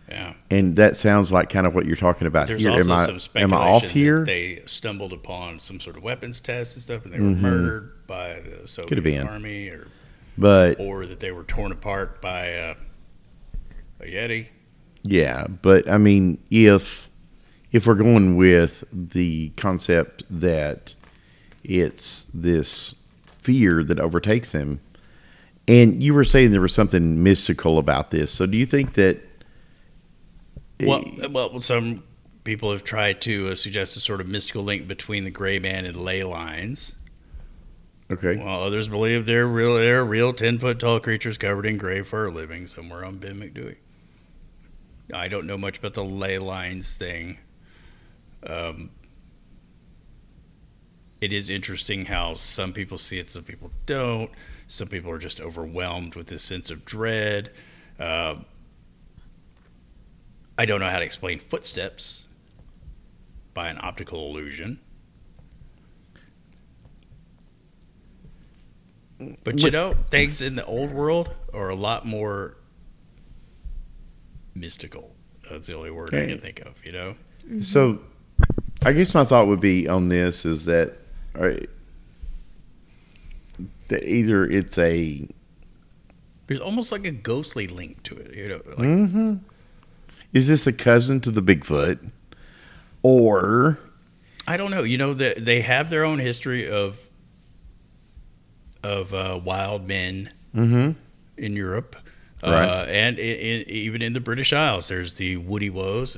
Yeah. And that sounds like kind of what you're talking about There's here. There's also am some I, speculation am I off here? That they stumbled upon some sort of weapons test and stuff, and they were mm-hmm. murdered by the Soviet Could have been. Army, or, but, or that they were torn apart by a, a Yeti. Yeah, but I mean, if, if we're going with the concept that it's this... fear that overtakes him, and you were saying there was something mystical about this. So, do you think that? Well, well, some people have tried to uh, suggest a sort of mystical link between the gray man and ley lines. Okay. While others believe they're real, they're real ten-foot-tall creatures covered in gray fur living somewhere on Ben Macdui. I don't know much about the ley lines thing. Um. It is interesting how some people see it, some people don't. Some people are just overwhelmed with this sense of dread. Uh, I don't know how to explain footsteps by an optical illusion. But you know, things in the old world are a lot more mystical. That's the only word okay. I can think of, you know? So I guess my thought would be on this is that All right. that either it's a there's almost like a ghostly link to it, you know. Like, mm-hmm. Is this a cousin to the Bigfoot, or I don't know? You know that they have their own history of of uh, wild men mm-hmm. in Europe, right. uh, and in, in, even in the British Isles. There's the Woody Wose,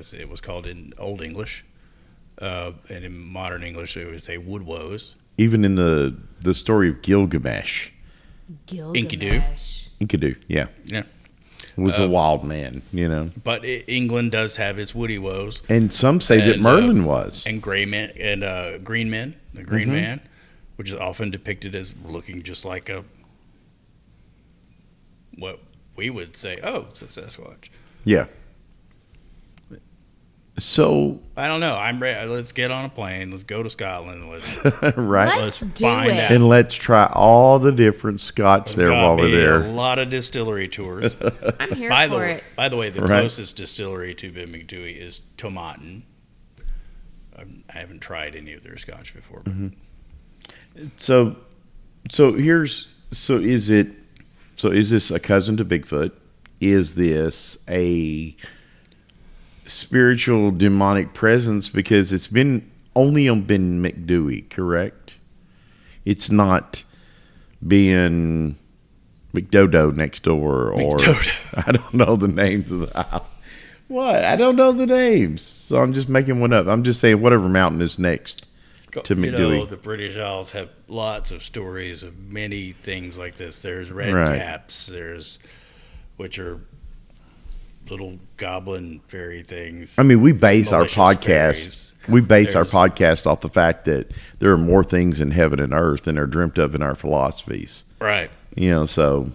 as it was called in Old English. Uh, and in modern English, it would say wood woes. Even in the the story of Gilgamesh, Gilgamesh. Enkidu, Enkidu, yeah, yeah, it was uh, a wild man, you know. But it, England does have its woody woes, and some say and, that Merlin uh, was and gray men and uh, green men, the green mm-hmm. man, which is often depicted as looking just like a what we would say, oh, it's a Sasquatch, yeah. So I don't know. I'm ready. Let's get on a plane. Let's go to Scotland. Let's right. Let's, let's find it. out, and let's try all the different Scots there while we're there. A lot of distillery tours. I'm here by for the, it. By the way, the right. closest distillery to Ben Macdui is Tomatin. I'm, I haven't tried any of their Scotch before. But. Mm-hmm. So, so here's So is it? So is this a cousin to Bigfoot? Is this a spiritual demonic presence? Because it's been only on Ben Macdui, correct? It's not being McDodo next door, or McDodo. I don't know the names of the island. What? I don't know the names, so I'm just making one up. I'm just saying whatever mountain is next to McDowie. You know, the British Isles have lots of stories of many things like this. There's red right. caps, there's which are little goblin fairy things. I mean, we base our podcast. Fairies. We base there's, our podcast off the fact that there are more things in heaven and earth than are dreamt of in our philosophies. Right. You know, so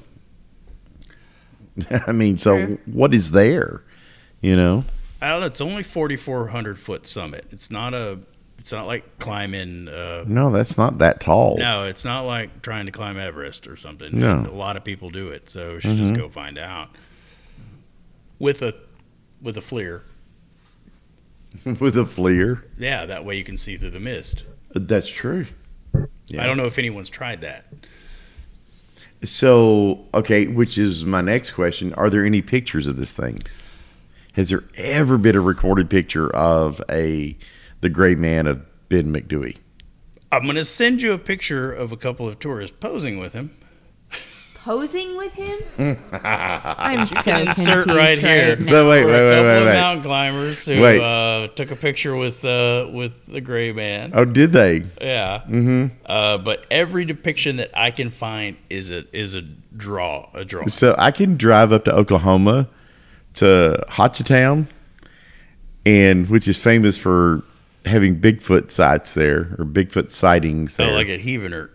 I mean, so sure. what is there? You know, I don't know. It's only forty-four hundred foot summit. It's not a. It's not like climbing. Uh, no, that's not that tall. No, it's not like trying to climb Everest or something. No, and a lot of people do it, so we should mm-hmm. just go find out. With a, with a FLIR. With a FLIR. Yeah, that way you can see through the mist. That's true. Yeah. I don't know if anyone's tried that. So okay, which is my next question: are there any pictures of this thing? Has there ever been a recorded picture of a the gray man of Ben Macdui? I'm going to send you a picture of a couple of tourists posing with him. Posing with him? I'm so confused. Insert right here. So wait, wait, wait, wait. A couple wait, wait, of wait. mountain climbers who uh, took a picture with uh, with the gray man. Oh, did they? Yeah. Mm-hmm. Uh, but every depiction that I can find is a is a draw a draw. So I can drive up to Oklahoma. To Hotchatown, and which is famous for having Bigfoot sites there or Bigfoot sightings. Oh, there. Like at Heavenert.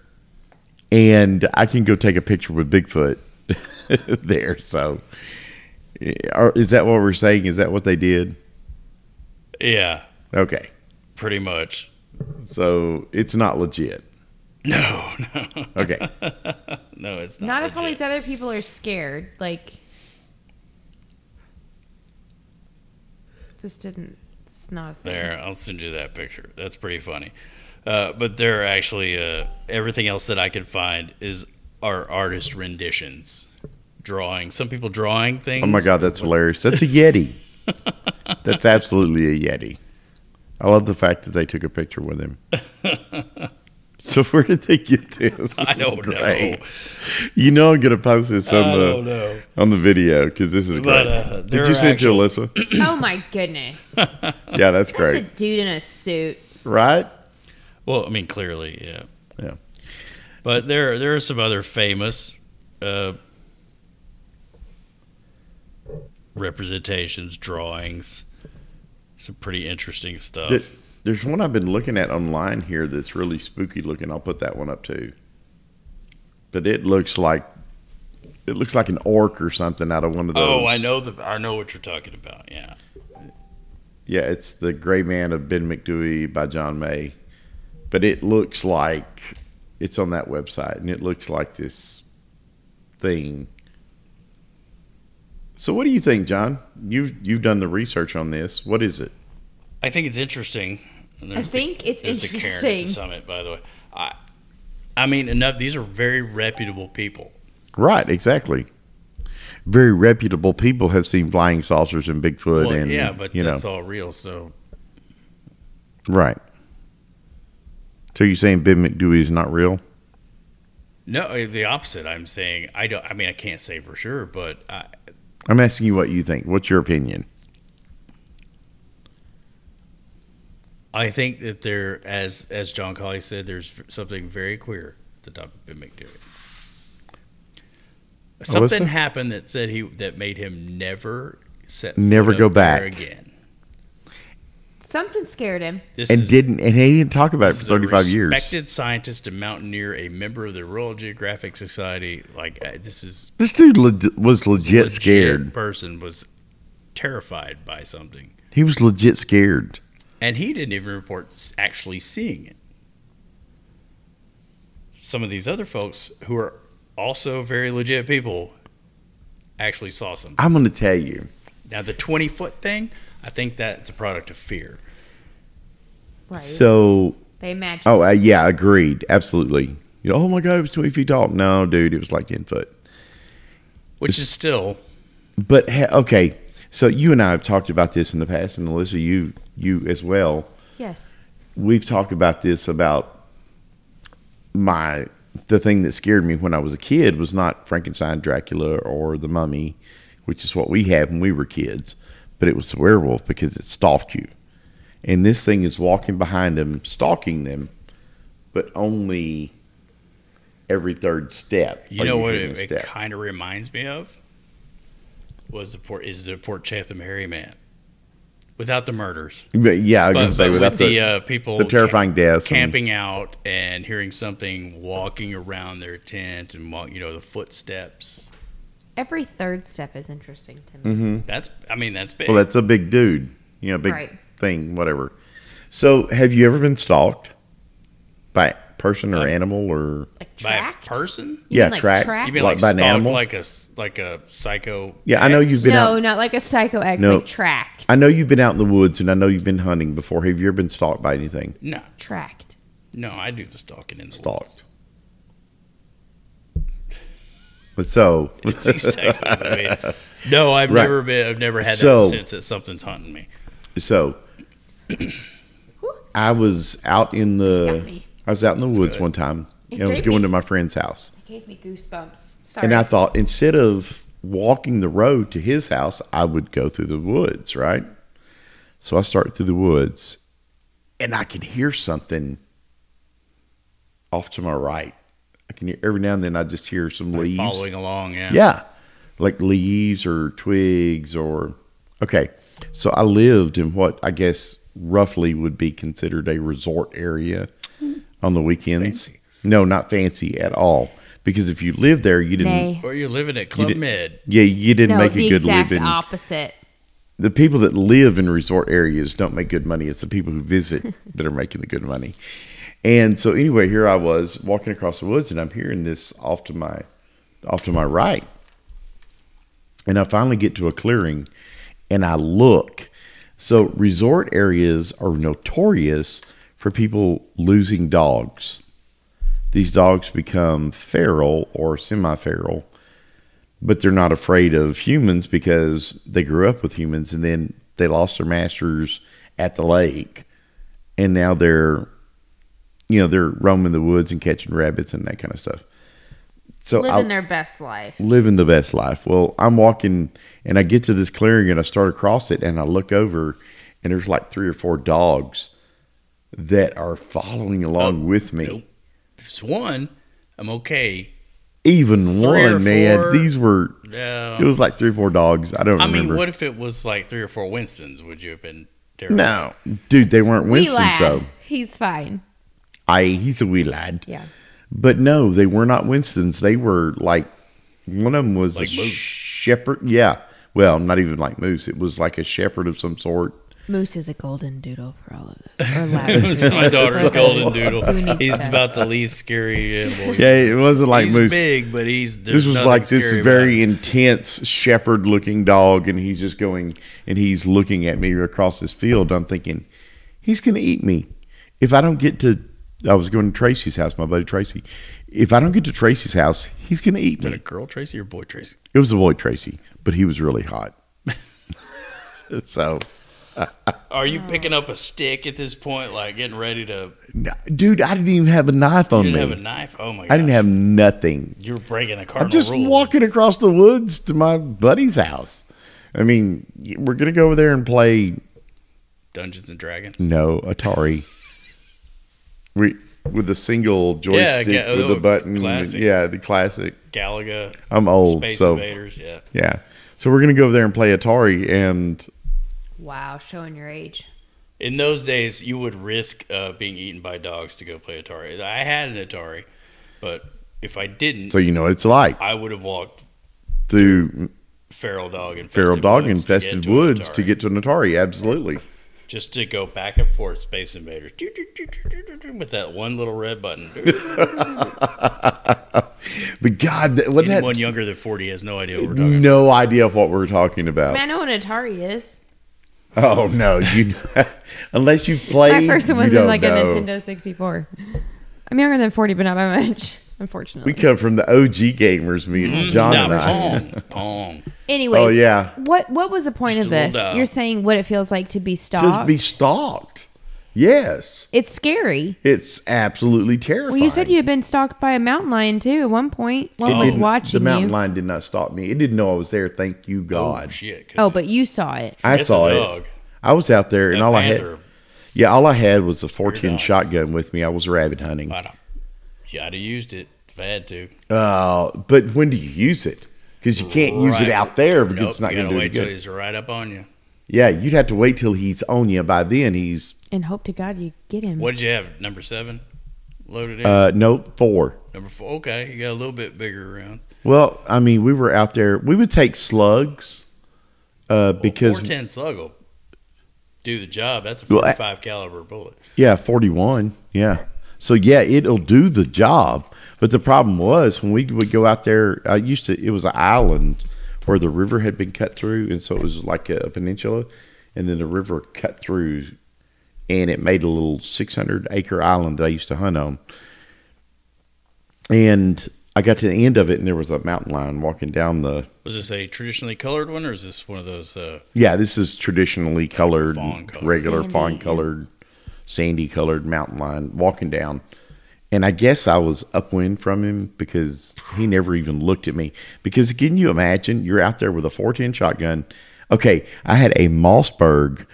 And I can go take a picture with Bigfoot there. So, is that what we're saying? Is that what they did? Yeah. Okay. Pretty much. So it's not legit. No. No. Okay. No, it's not. Not if all these other people are scared. Like. This didn't, it's not a thing. There, I'll send you that picture. That's pretty funny. Uh, but there are actually, uh, everything else that I could find is our artist renditions. Drawing. Some people drawing things. Oh my God, that's hilarious. That's a Yeti. That's absolutely a Yeti. I love the fact that they took a picture with him. So where did they get this? this I don't know. You know I'm gonna post this on I the on the video because this is but, great. Uh, Did you send actual... to Alyssa? Oh my goodness! Yeah, that's, that's great. A dude in a suit, right? Well, I mean, clearly, yeah, yeah. But there, there are some other famous uh, representations, drawings, some pretty interesting stuff. Did There's one I've been looking at online here that's really spooky looking. I'll put that one up too. But it looks like it looks like an orc or something out of one of those. Oh, I know the I know what you're talking about. Yeah. Yeah, it's The Gray Man of Ben Macdui by John May. But it looks like it's on that website and it looks like this thing. So what do you think, John? You you've done the research on this. What is it? I think it's interesting. I think the, it's interesting. There's the Cairn at the summit, by the way. I, I mean, enough. These are very reputable people. Right, exactly. Very reputable people have seen flying saucers and Bigfoot. Well, and yeah, but you that's know. all real, so. Right. So you're saying Ben Macdui is not real? No, the opposite. I'm saying, I don't, I mean, I can't say for sure, but. I, I'm asking you what you think. What's your opinion? I think that there, as as John Collie said, there's something very queer at the top of Ben Macdui. Something Alyssa? happened that said he that made him never set never go back again. Something scared him, this and is, didn't, and he didn't talk about it for thirty-five years. Respected scientist and mountaineer, a member of the Royal Geographic Society. Like uh, this is this dude le was legit, legit scared. Person was terrified by something. He was legit scared. And he didn't even report actually seeing it. Some of these other folks who are also very legit people actually saw something. I'm going to tell you. Now, the twenty-foot thing, I think that's a product of fear. Right. So. They imagine. Oh, uh, yeah, agreed. Absolutely. You know, oh my God, it was twenty feet tall. No, dude, it was like ten foot. Which it's, is still. But, okay, so you and I have talked about this in the past, and Alyssa, you, you as well. Yes. We've talked about this about my, the thing that scared me when I was a kid was not Frankenstein, Dracula, or the mummy, which is what we had when we were kids, but it was the werewolf because it stalked you. And this thing is walking behind them, stalking them, but only every third step. You know what it, it kind of reminds me of? Was the port is the Port Chatham Harry man, without the murders? But yeah, I but, say but without with the, the uh, people, the terrifying deaths, camping and, out and hearing something walking around their tent and walk, you know, the footsteps. Every third step is interesting to me. Mm-hmm. That's, I mean, that's big. Well, that's a big dude, you know, big right. thing, whatever. So, have you ever been stalked by? Person or uh, animal or like tracked? By a person? You yeah, like tracked. tracked. You mean like, like stalked, an animal? Like a like a psycho? Yeah, ex? I know you've been. No, out, not like a psycho ex. No. Like tracked. I know you've been out in the woods, and I know you've been hunting before. Have you ever been stalked by anything? No. Tracked. No, I do the stalking in the stalked. Woods. But so it's East Texas. I mean, no, I've right. never been. I've never had so, that sense that something's hunting me. So I was out in the. I was out in the That's woods good. one time, and I was going me, to my friend's house. It gave me goosebumps. Sorry. And I thought, instead of walking the road to his house, I would go through the woods, right? So I start through the woods, and I can hear something off to my right. I can hear every now and then. I just hear some like leaves following along. Yeah, yeah, like leaves or twigs or okay. So I lived in what I guess roughly would be considered a resort area. On the weekends. Fancy. No, not fancy at all. Because if you lived there, you didn't... Nay. Or you're living at Club Med. Yeah, you didn't no, make a good living. No, the opposite. The people that live in resort areas don't make good money. It's the people who visit that are making the good money. And so anyway, here I was walking across the woods, and I'm hearing this off to my, off to my right. And I finally get to a clearing, and I look. So resort areas are notorious for people losing dogs. These dogs become feral or semi-feral, but they're not afraid of humans because they grew up with humans, and then they lost their masters at the lake, and now they're, you know, they're roaming the woods and catching rabbits and that kind of stuff. So living I, their best life. Living the best life. Well, I'm walking, and I get to this clearing, and I start across it, and I look over, and there's like three or four dogs that are following along oh, with me. Nope. It's one, I'm okay. Even three one, man. Four, these were, no. It was like three or four dogs. I don't I remember. I mean, what if it was like three or four Winstons? Would you have been terrified? No. Dude, they weren't Winstons, lad. So. He's fine. I, he's a wee lad. Yeah. But no, they were not Winstons. They were like, one of them was like a moose. shepherd. Yeah. Well, not even like moose. It was like a shepherd of some sort. Moose is a golden doodle for all of us. Or Moose is my daughter's golden doodle. He's that? about the least scary animal. Yeah, it wasn't like he's Moose. He's big, but he's... This was like this very intense shepherd-looking dog, and he's just going, and he's looking at me across this field. I'm thinking, he's going to eat me. If I don't get to... I was going to Tracy's house, my buddy Tracy. If I don't get to Tracy's house, he's going to eat me. Was it a girl Tracy or boy Tracy? It was a boy Tracy, but he was really hot. So... Are you picking up a stick at this point, like getting ready to... Dude, I didn't even have a knife on me. You didn't me. have a knife? Oh, my God. I didn't have nothing. You were breaking a cardinal I'm just rule. walking across the woods to my buddy's house. I mean, we're going to go over there and play... Dungeons and Dragons? No, Atari. we, with a single joystick yeah, with a button. Classic. Yeah, the classic. Galaga. I'm old. Space so, Invaders, yeah. Yeah. So we're going to go over there and play Atari, and... Wow, showing your age. In those days, you would risk uh, being eaten by dogs to go play Atari. I had an Atari, but if I didn't... So you know what it's like. I would have walked through, through feral dog-infested feral dog woods, infested to, woods to get to an Atari. Absolutely. Just to go back and forth, Space Invaders. With that one little red button. But God, that, wasn't anyone that, younger than forty has no idea what we're talking no about. No idea what we're talking about. Man, I know what an Atari is. Oh no! You unless you play. My first one was in like know. a Nintendo sixty-four. I'm younger than forty, but not by much, unfortunately. We come from the O G gamers, me and John mm, and I. Pong, pong. Anyway, oh, yeah. what, what was the point Just of this? Down. You're saying what it feels like to be stalked? To be stalked. Yes. It's scary. It's absolutely terrifying. Well, you said you had been stalked by a mountain lion, too, at one point. One was watching you. The mountain lion did not stalk me. It didn't know I was there, thank you, God. Oh, shit, oh but you saw it. I saw it. I was out there, and all I had... Yeah, all I had was a four ten shotgun with me. I was rabbit hunting. I'd have, yeah, I'd have used it if I had to. Uh, but when do you use it? Because you can't right. use it out there because nope, it's not going to do wait till good. He's right up on you. Yeah, you'd have to wait till he's on you. By then, he's... And hope to God you get him. What did you have? Number seven loaded in? Uh, no, four. Number four. Okay, you got a little bit bigger rounds. Well, I mean, we were out there. We would take slugs uh, well, because... four ten slug will do the job. That's a forty-five well, I, caliber bullet. Yeah, forty-one. Yeah, so yeah, it'll do the job. But the problem was when we would go out there, I used to. It was an island where the river had been cut through, and so it was like a, a peninsula, and then the river cut through, and it made a little six hundred acre island that I used to hunt on. And I got to the end of it, and there was a mountain lion walking down the... Was this a traditionally colored one, or is this one of those... Uh, yeah, this is traditionally colored, fawn colored. regular sandy. fawn colored, sandy-colored mountain lion walking down. And I guess I was upwind from him because he never even looked at me. Because can you imagine? You're out there with a four ten shotgun. Okay, I had a Mossberg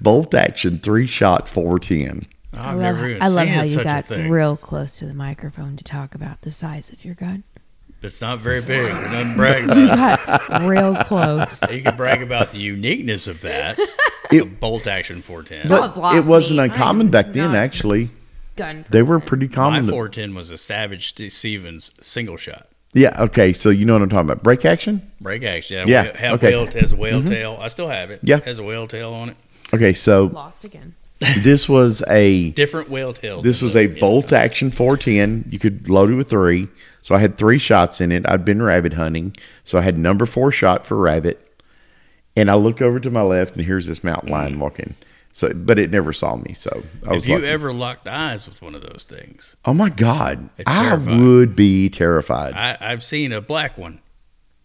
bolt-action three-shot four ten. Oh, I, love, I love how you got real close to the microphone to talk about the size of your gun. It's not very big. It doesn't brag about. You got real close. You can brag about the uniqueness of that. It, bolt action four ten. But it wasn't me. uncommon I'm back then, actually. Gun. They were pretty common. My four ten was a Savage Stevens single shot. Yeah. Okay. So you know what I'm talking about? Break action. Break action. Yeah. yeah. Have okay. whale, has a whale mm-hmm. tail. I still have it. Yeah. It has a whale tail on it. Okay. So lost again. This was a different whale tail. This was a bolt action four ten. You could load it with three. So I had three shots in it. I'd been rabbit hunting. So I had number four shot for rabbit. And I look over to my left and here's this mountain lion walking. So, but it never saw me. So I was Have you lucky. ever locked eyes with one of those things? Oh my God. It's I terrifying. would be terrified. I, I've seen a black one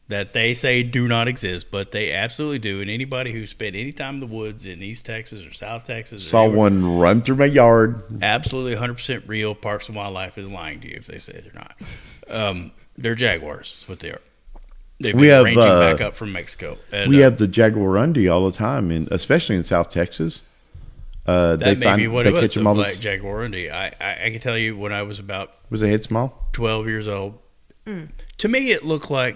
that they say do not exist, but they absolutely do. And anybody who spent any time in the woods in East Texas or South Texas... Saw anywhere, one run through my yard. Absolutely one hundred percent real. Parks and Wildlife is lying to you if they say they're not. Um, they're jaguars. That's what they are. They've been we have, ranging uh, back up from Mexico. And, we uh, have the jaguarundi all the time, in, especially in South Texas. Uh, that they may find, be what they it was, the black jaguarundi. I, I, I can tell you when I was about... Was the head small? twelve years old. Mm. To me, it looked like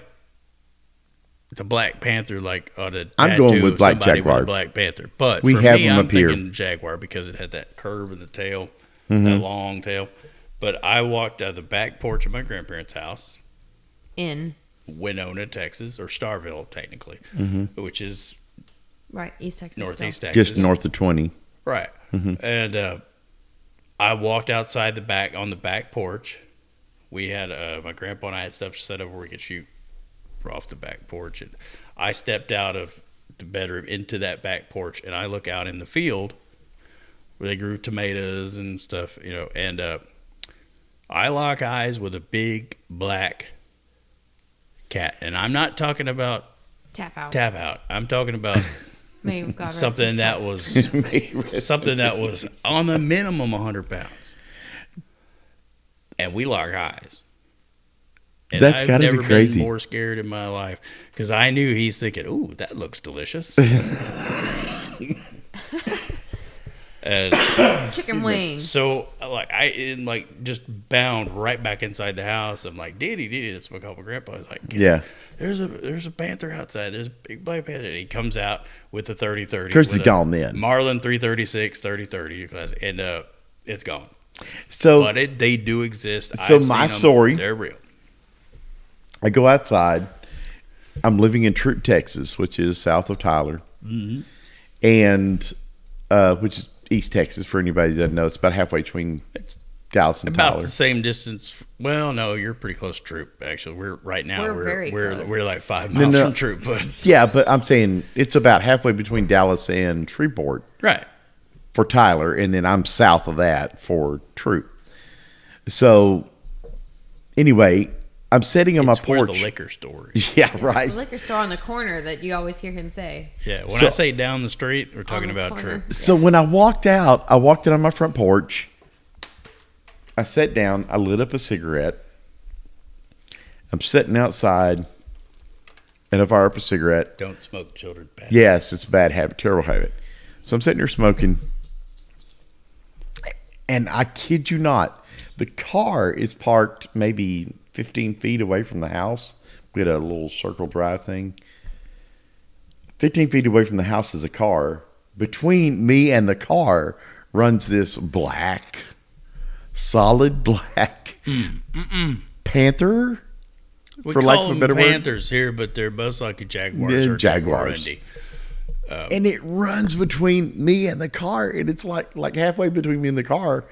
the Black Panther, like on a I'm going with Black Jaguar. With Black Panther, but we for have me, them I'm up thinking here. Jaguar because it had that curve in the tail, mm-hmm. that long tail. But I walked out of the back porch of my grandparents' house in Winona, Texas, or Starville, technically, mm-hmm. which is right East Texas, Northeast Texas, just north of twenty, right. Mm-hmm. And uh, I walked outside the back on the back porch. We had uh, my grandpa and I had stuff set up where we could shoot off the back porch, and I stepped out of the bedroom into that back porch, and I look out in the field where they grew tomatoes and stuff, you know, and uh I lock eyes with a big black cat, and I'm not talking about tap out tap out I'm talking about something that was something that was on the minimum one hundred pounds, and we lock eyes. And That's I've gotta never be crazy. been more scared in my life because I knew he's thinking, "Ooh, that looks delicious." and, Chicken wings. So, like, I in like just bound right back inside the house. I'm like, "Diddy, diddy." That's what I call my grandpa. He's like, "Yeah, it. there's a there's a panther outside. There's a big black panther." And he comes out with a thirty thirty. Of course, he's gone then. Marlin three thirty-six, thirty thirty, and uh, it's gone. So, but it, they do exist. So I've my seen them. story, they're real. I go outside. I'm living in Troop, Texas, which is south of Tyler, mm-hmm. and uh, which is East Texas for anybody that doesn't know. It's about halfway between Dallas and about Tyler. About the same distance. Well, no, you're pretty close to Troop. Actually, we're right now. We're we're very we're, close. we're like five miles no, no, from Troop, but yeah, but I'm saying it's about halfway between Dallas and Shreveport, right? For Tyler, and then I'm south of that for Troop. So anyway, I'm sitting on it's my porch. Where the liquor store is. Yeah, right. The liquor store on the corner that you always hear him say. Yeah, when so, I say down the street, we're talking about true. Yeah. So when I walked out, I walked in on my front porch. I sat down. I lit up a cigarette. I'm sitting outside, and I fire up a cigarette. Don't smoke, children. Bad yes, habit. It's a bad habit, terrible habit. So I'm sitting here smoking, and I kid you not, the car is parked maybe fifteen feet away from the house. We had a little circle drive thing. fifteen feet away from the house is a car. Between me and the car runs this black, solid black mm, mm -mm. panther. We for call lack of a better them panthers word. here, but they're both like a jaguars. Yeah, or jaguars. Um, and it runs between me and the car, and it's like like halfway between me and the car.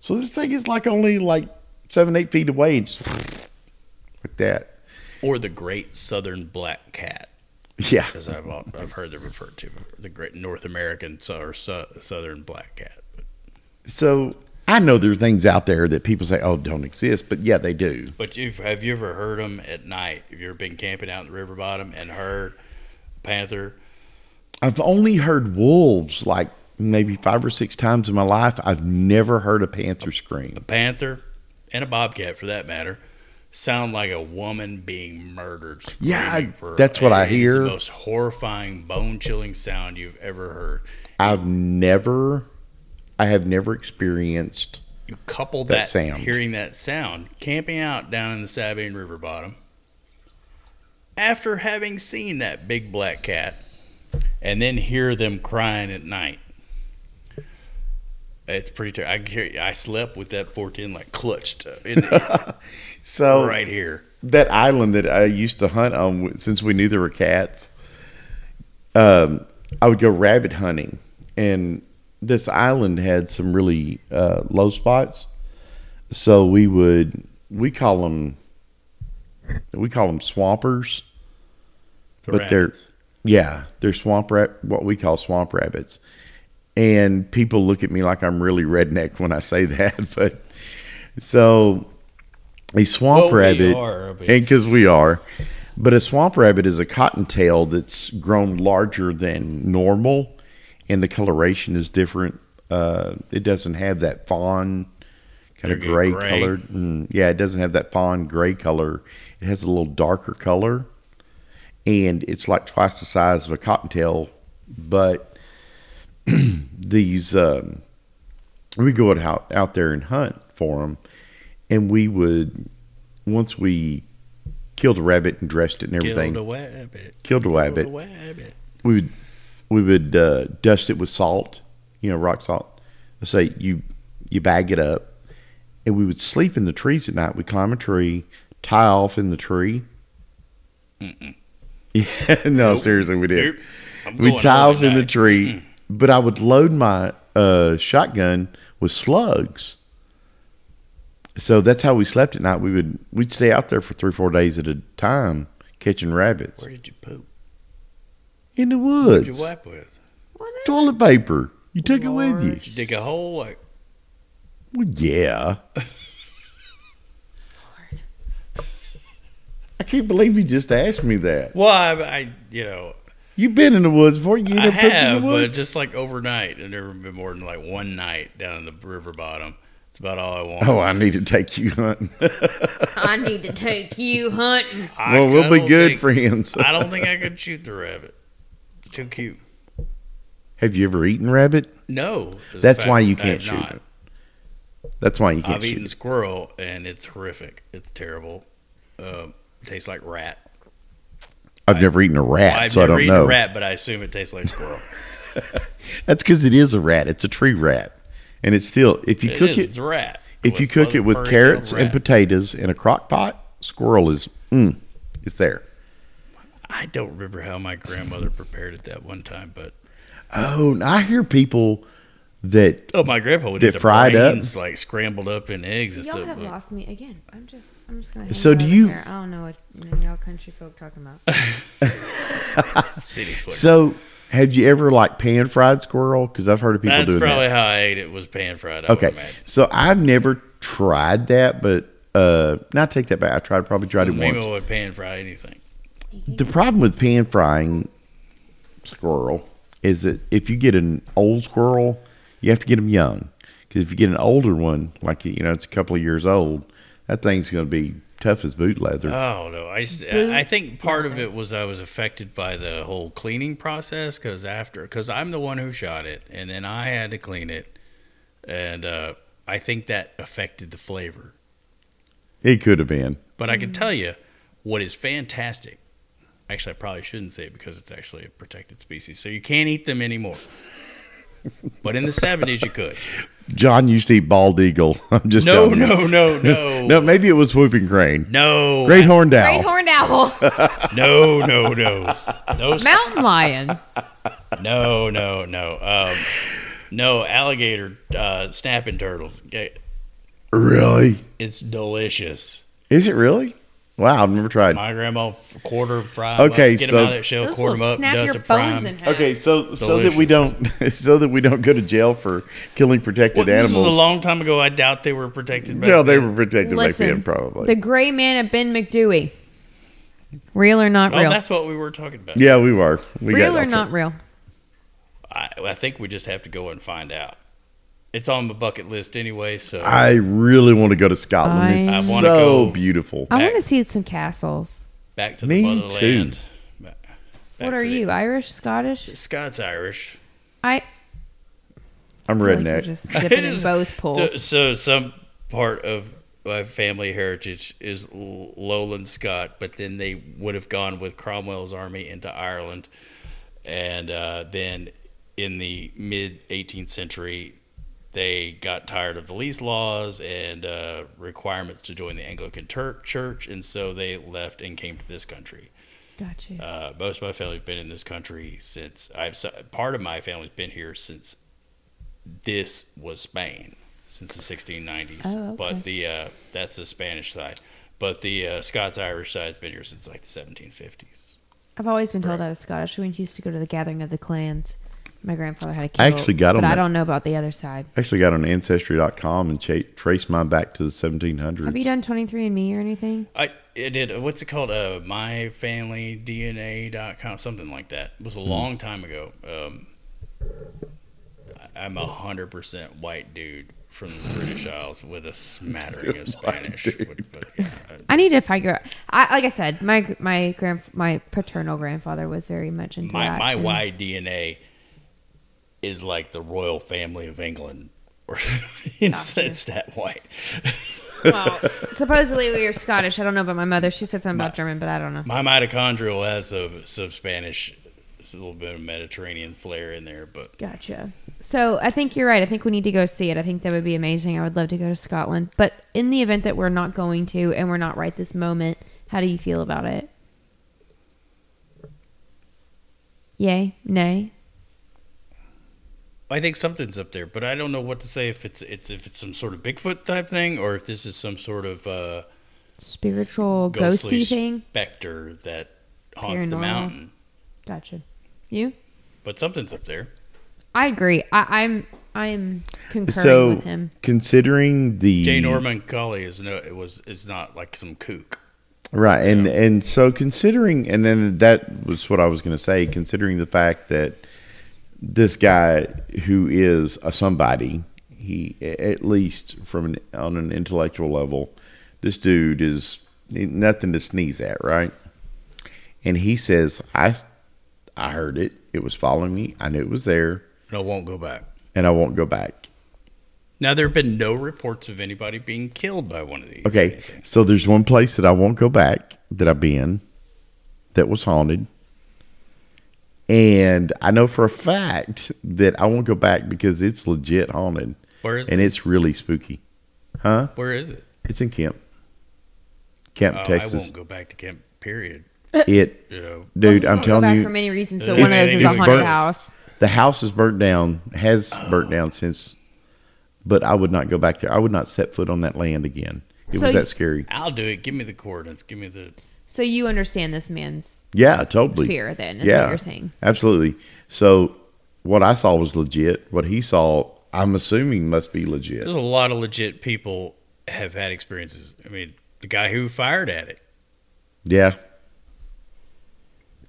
So this thing is like only like seven, eight feet away, and just like that. Or the great southern black cat. Yeah, because I've I've heard them referred to the great North American or southern black cat. So I know there are things out there that people say, oh, don't exist, but yeah, they do. But you've, have you ever heard them at night? Have you ever been camping out in the river bottom and heard panther? I've only heard wolves like maybe five or six times in my life. I've never heard a panther scream. A panther and a bobcat, for that matter, sound like a woman being murdered. Yeah, I, for that's what I hear. It's the most horrifying, bone-chilling sound you've ever heard. I've never... I have never experienced you couple that, that sound. Hearing that sound, camping out down in the Sabine River bottom, after having seen that big black cat, and then hear them crying at night. It's pretty terrible. I, I slept with that fourteen like clutched in the so right here. That island that I used to hunt on, since we knew there were cats, um, I would go rabbit hunting, and this island had some really uh, low spots, so we would we call them we call them swampers, the but rabbits. they're yeah they're swamp rat what we call swamp rabbits, and people look at me like I'm really redneck when I say that, but so a swamp well, rabbit we are, and because we are, but a swamp rabbit is a cottontail that's grown larger than normal. And the coloration is different. Uh, it doesn't have that fawn kind of gray, gray color. Mm, yeah, it doesn't have that fawn gray color. It has a little darker color. And it's like twice the size of a cottontail. But these, um, we go out, out there and hunt for them. And we would, once we killed a rabbit and dressed it and everything. Killed a rabbit. Killed a rabbit. Killed a rabbit. We would... We would uh, dust it with salt, you know, rock salt. Let's say you you bag it up, and we would sleep in the trees at night. We'd climb a tree, tie off in the tree. Mm-mm. Yeah, no, nope. seriously, we did. Nope. We tie off in the tree, mm-mm. but I would load my uh, shotgun with slugs. So that's how we slept at night. We would we'd stay out there for three, four days at a time catching rabbits. Where did you poop? In the woods. What did you wipe with? Toilet paper. You took Lord. it with you. Did you dig a hole? Like... Well, yeah. Lord. I can't believe you just asked me that. Well, I, I you know. You've been in the woods before. You I have, in the woods? But just like overnight. I've never been more than like one night down in the river bottom. It's about all I want. Oh, I need to take you hunting. I need to take you hunting. Well, we'll be good think, friends. I don't think I could shoot the rabbit. It's too cute. Have you ever eaten rabbit? No. That's why you can't shoot it. That's why you can't shoot it. I've eaten squirrel, and it's horrific. It's terrible. Uh, it tastes like rat. I've, I've never eaten a rat, so I don't know. I've never eaten a rat, but I assume it tastes like squirrel. That's because it is a rat. It's a tree rat. And it's still, if you it cook is, it, it's a rat. If you cook it with carrots and potatoes in a crock pot, squirrel is, mm, is there. I don't remember how my grandmother prepared it that one time, but oh, I hear people that oh, my grandpa would that fried up, like scrambled up in eggs. Y'all have lost me again. I'm just, I'm just gonna. So do you? I don't know what y'all country folk talking about. So. Have you ever like pan fried squirrel? Because I've heard of people doing that. That's probably how I ate it, was pan fried. Okay, so I've never tried that, but uh, not take that back. I tried probably tried it once. People would pan fry anything. The problem with pan frying squirrel is that if you get an old squirrel, you have to get them young. Because if you get an older one, like, you know, it's a couple of years old, that thing's going to be tough as boot leather. Oh, no. I, I think part of it was I was affected by the whole cleaning process because after, because I'm the one who shot it, and then I had to clean it. And uh, I think that affected the flavor. It could have been. But I can tell you what is fantastic. Actually, I probably shouldn't say it because it's actually a protected species. So you can't eat them anymore. But in the seventies, you could. John used to eat bald eagle. I'm just no, no, no, no. No, maybe it was whooping crane. No. Great horned owl. Great horned owl. No, no, no. Those mountain lion. No, no, no. Um, no, alligator uh, snapping turtles. Really? It's delicious. Is it really? Wow, I've never tried. My grandma quarter fried. Okay, like, get so them out of that shell, quarter them up, dust it, fry them. Okay, so delicious. so that we don't so that we don't go to jail for killing protected well, animals. This was a long time ago. I doubt they were protected. Back no, then. They were protected. Listen, back then, probably. The gray man at Ben Macdui. Real or not well, real? That's what we were talking about. Yeah, we were. We real got or not it. real? I, I think we just have to go and find out. It's on the bucket list anyway, so I really want to go to Scotland. It's I so want to go beautiful. Back, I want to see some castles. Back to Me the motherland. Too. Back, back what are you? The, Irish, Scottish? Scots Irish. I. I'm I redneck. Like just dipping in both pools. So, so some part of my family heritage is Lowland Scot, but then they would have gone with Cromwell's army into Ireland, and uh, then in the mid eighteenth century. They got tired of the lease laws and uh, requirements to join the Anglican Church, and so they left and came to this country. Gotcha. Uh, most of my family's been in this country since I've part of my family's been here since this was Spain, since the sixteen nineties. Oh, okay. But the uh, that's the Spanish side, but the uh, Scots-Irish side's been here since like the seventeen fifties. I've always been told right. I was Scottish. We used to go to the Gathering of the Clans. My grandfather had a kilt, I actually got on but that, I don't know about the other side. I actually got on Ancestry dot com and tra traced mine back to the seventeen hundreds. Have you done twenty-three and me or anything? I it did. What's it called? Uh, my family D N A dot com, something like that. It was a long time ago. Um, I'm a one hundred percent white dude from the British Isles with a smattering of Spanish. But, yeah, I need to figure out. I, like I said, my my grand, my paternal grandfather was very much into my, that. My Y D N A is like the royal family of England, or it's, it's that white. Well, supposedly we are Scottish. I don't know about my mother. She said something my, about German, but I don't know. My mitochondrial has some some Spanish, it's a little bit of Mediterranean flair in there, but gotcha. So I think you're right. I think we need to go see it. I think that would be amazing. I would love to go to Scotland, but in the event that we're not going to, and we're not right this moment, how do you feel about it? Yay, nay. I think something's up there, but I don't know what to say if it's it's if it's some sort of Bigfoot type thing or if this is some sort of uh, spiritual ghostly thing, specter that haunts Paranormal. the mountain. Gotcha. You? But something's up there. I agree. I, I'm I'm concurring so, with him. Considering the J. Norman Collie is no, it was is not like some kook, right? And know? and so considering, and then that was what I was going to say. Considering the fact that. This guy who is a somebody, he at least from an, on an intellectual level, this dude is nothing to sneeze at, right? And he says, I, I heard it. It was following me. I knew it was there. And I won't go back. And I won't go back. Now, there have been no reports of anybody being killed by one of these. Okay, so there's one place that I won't go back that I've been that was haunted. And I know for a fact that I won't go back because it's legit haunted. Where is and it? And it's really spooky. Huh? Where is it? It's in Kemp. Kemp, oh, Texas. I won't go back to Kemp, period. It, you know, dude, I'm telling go back you. for many reasons, but one of those is a haunted burnt, house. The house is burnt down, has oh. burnt down since, but I would not go back there. I would not set foot on that land again. It so was that scary. I'll do it. Give me the coordinates. Give me the... So you understand this man's yeah, totally. fear then, is yeah, what you're saying. Absolutely. So what I saw was legit. What he saw, I'm assuming, must be legit. There's a lot of legit people have had experiences. I mean, the guy who fired at it. Yeah.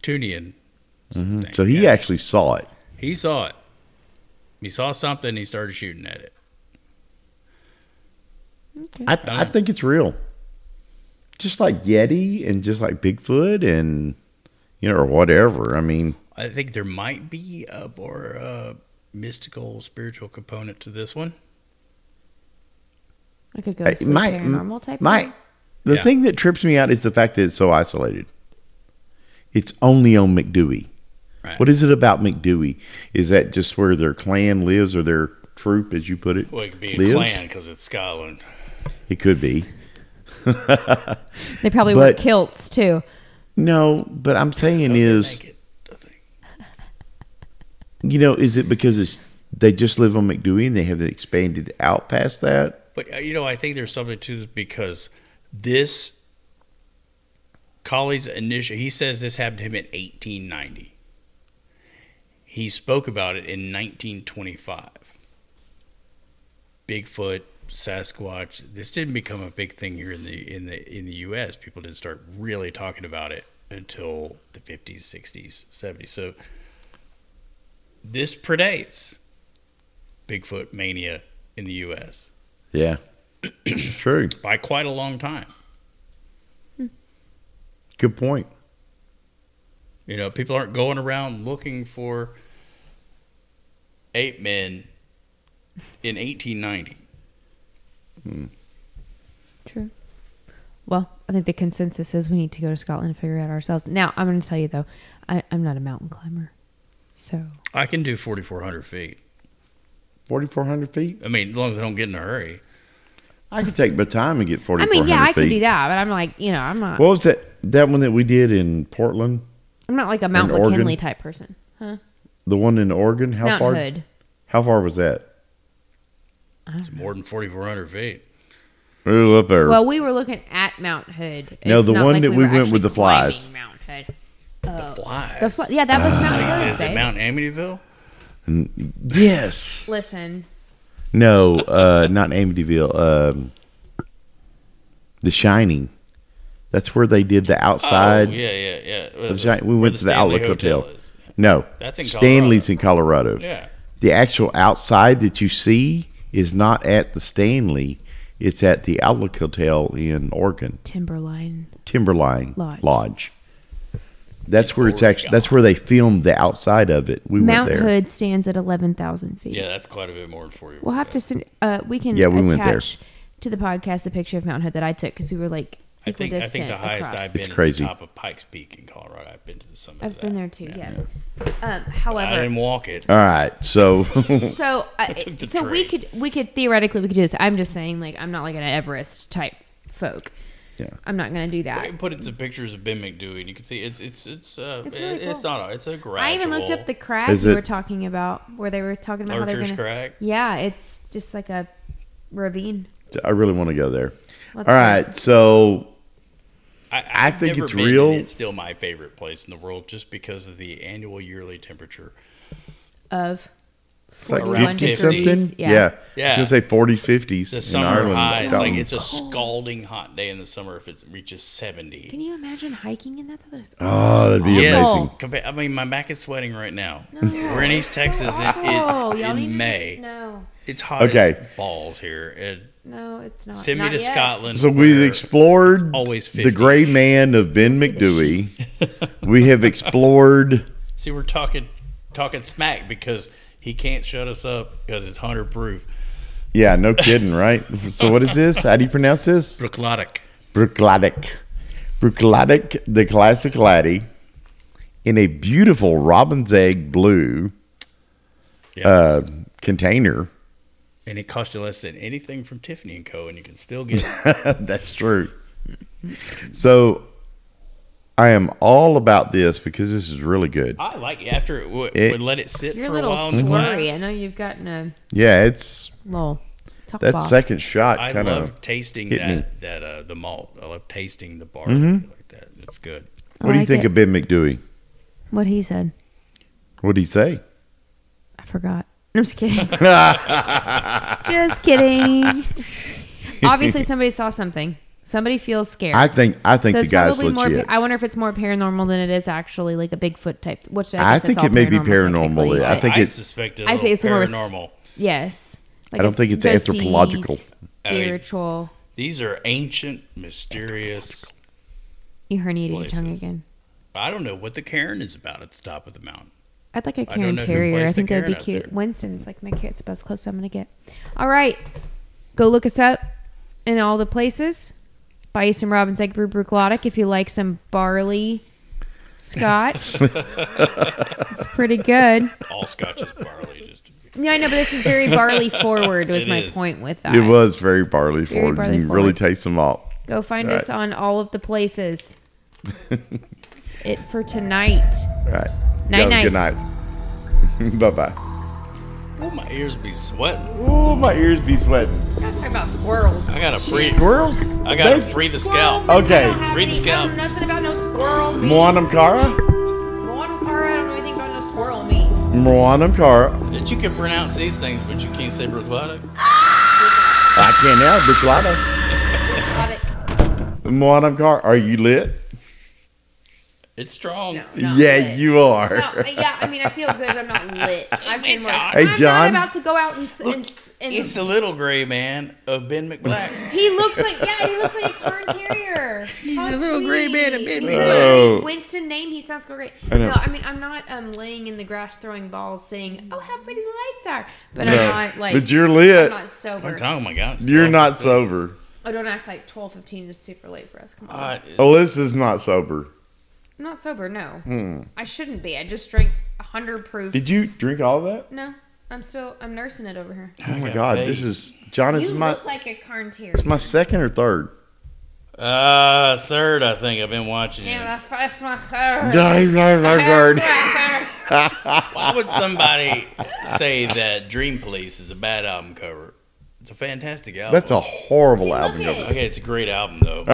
Tunian. Mm-hmm. So he guy. actually saw it. He saw it. He saw something. He started shooting at it. Okay. I, th I think it's real. Just like Yeti and just like Bigfoot and, you know, or whatever. I mean, I think there might be a more a mystical, spiritual component to this one. I could go to my paranormal type. My, the yeah. thing that trips me out is the fact that it's so isolated. It's only on Macdui. Right. What is it about Macdui? Is that just where their clan lives or their troop, as you put it? Well, it could be lives? a clan because it's Scotland. It could be. They probably but, wear kilts too. No, but I'm saying is, naked, you know, is it because it's they just live on Macdui and they haven't expanded out past that? But you know, I think there's something to this because this Collie's initial. He says this happened to him in eighteen ninety. He spoke about it in nineteen twenty-five. Bigfoot, Sasquatch. This didn't become a big thing here in the in the in the U S. People didn't start really talking about it until the fifties, sixties, seventies. So this predates Bigfoot mania in the U S. Yeah, true. By quite a long time. Good point. You know, people aren't going around looking for ape men in eighteen ninety. Hmm. True. Well, I think the consensus is we need to go to Scotland and figure it out ourselves. Now, I'm going to tell you, though, I, I'm not a mountain climber. So I can do forty-four hundred feet. forty-four hundred feet? I mean, as long as I don't get in a hurry. I could take my time and get forty-four hundred feet. I mean, yeah, I could do that, but I'm like, you know, I'm not. What was that, that one that we did in Portland? I'm not like a Mount McKinley type person. Huh? The one in Oregon? How Mount far? Hood. How far was that? It's more than forty-four hundred feet. We were up there. Well, we were looking at Mount Hood. It's no, the one like that we, we went with the flies. Mount Hood. Uh, the flies? The fl yeah, that was uh, Mount Hood. Is it babe. Mount Amityville? N yes. Listen. No, uh, not Amityville. Um, the Shining. That's where they did the outside. Oh, yeah, yeah, yeah. The Shiny, we went the to the Outlook Hotel. Hotel. No. That's in Colorado. Stanley's in Colorado. Yeah. The actual outside that you see is not at the Stanley. It's at the Outlook Hotel in Oregon. Timberline. Timberline Lodge. Lodge. That's it's where it's actually. That's where they filmed the outside of it. We Mount went there. Hood stands at eleven thousand feet. Yeah, that's quite a bit more than forty. We'll have that. to send. Uh, we can. Yeah, we attach went there. To the podcast the picture of Mount Hood that I took because we were like. I think I think the highest across. I've been it's is crazy. the top of Pikes Peak in Colorado. I've been to the summit. I've of that. been there too. Yeah. Yes. Um, however, but I didn't walk it. All right. So so uh, so train. we could we could theoretically we could do this. I'm just saying like I'm not like an Everest type folk. Yeah. I'm not going to do that. We can put in some pictures of Ben Macdui, and you can see it's it's it's uh it's, really it's cool. not a, it's a gradual. I even looked up the crag is you were talking about, where they were talking about Lurcher's how they're gonna, Crag. Yeah, it's just like a ravine. I really want to go there. Let's All right, it. so I, I think it's been, real. It's still my favorite place in the world, just because of the annual yearly temperature of it's like fifty something. Yeah, yeah. yeah. I was gonna say forty fifties. The summer highs, like it's a scalding hot day in the summer if it reaches seventy. Can you imagine hiking in that? Oh, that'd be yes. amazing. I mean, my back is sweating right now. No, We're in East Texas so in, in, in May. No, it's hot okay. as balls here. It, No, it's not. Send me not to yet. Scotland. So we've explored always the gray man of Ben Macdui. We have explored. See, we're talking talking smack because he can't shut us up because it's hunter proof. Yeah, no kidding, right? So what is this? How do you pronounce this? Bruichladdich. Bruichladdich. Bruichladdich, the Classic Laddie, in a beautiful robin's egg blue yep. uh, container. And it costs you less than anything from Tiffany and Co. And you can still get it. That's true. So I am all about this because this is really good. I like it. After it would it, let it sit for a while. You're a little slurry. I know you've gotten a yeah. It's little that box. second shot. I love tasting that me. that uh, the malt. I love tasting the barley mm-hmm. like that. It's good. I what like do you think it. of Ben Macdui? What he said. What did he say? I forgot. I'm just kidding. Just kidding. obviously somebody saw something. Somebody feels scared. I think I think so the guy's legit. More, I wonder if it's more paranormal than it is actually like a Bigfoot type. Which I, I think it may be paranormal. I think it's suspected. I think it's paranormal. More, yes. Like I don't think it's anthropological. Spiritual. I mean, these are ancient, mysterious. You herniated your tongue again. I don't know what the cairn is about at the top of the mountain. I'd like a cairn terrier. I think that'd be cute. There. Winston's like my cat's best close I'm gonna get. All right, go look us up in all the places. Buy you some Robin's Egg Brew Bruichladdich if you like some barley scotch. It's pretty good. All scotch is barley. Just yeah, I know, but this is very barley forward. Was it my is. point with that? It was very barley very forward. Barley you can forward. Really taste them all. Go find all us right. on all of the places. That's it for tonight. All right. Night night. Good night. Bye bye. Oh, my ears be sweating. Oh, my ears be sweating. I gotta talk about squirrels. I gotta free squirrels. I gotta they, free the scalp. Okay, free the scalp. I don't know nothing about no squirrel meat. Moanam Cara. Moanam Cara. I don't know anything about no squirrel meat. Moanam Cara. That you can pronounce these things, but you can't say Bruichladdich. I can't now. Bruichladdich. Moanam Cara. Are you lit? It's strong. No, yeah, lit. You are. No, yeah, I mean, I feel good. I'm not lit. I've been more. Hey, John. I'm not about to go out and. Look, and, and it's the little gray man of Ben McBlack. He looks like yeah, he looks like a corn terrier. He's oh, the little sweet. gray man of Ben McBlack. Winston name. He sounds great. I know. No, I mean, I'm not um laying in the grass throwing balls, saying, "Oh, how pretty the lights are," but no. I'm not like. But you're lit. I'm not sober. I'm talking, oh my God. You're not sober. Oh, don't act like twelve fifteen is super late for us. Come on. Uh, Alyssa's not sober. I'm not sober, no. Mm. I shouldn't be. I just drank one hundred proof. Did you drink all that? No. I'm still, I'm nursing it over here. Oh, oh my God. Paid. This is, John, is my. You look like a Cairn Terrier. It's my second or third? Uh, third, I think. I've been watching yeah, it. Yeah, that's my third. That's my third. Why would somebody say that Dream Police is a bad album cover? It's a fantastic album. That's a horrible album cover. It. Okay, it's a great album, though.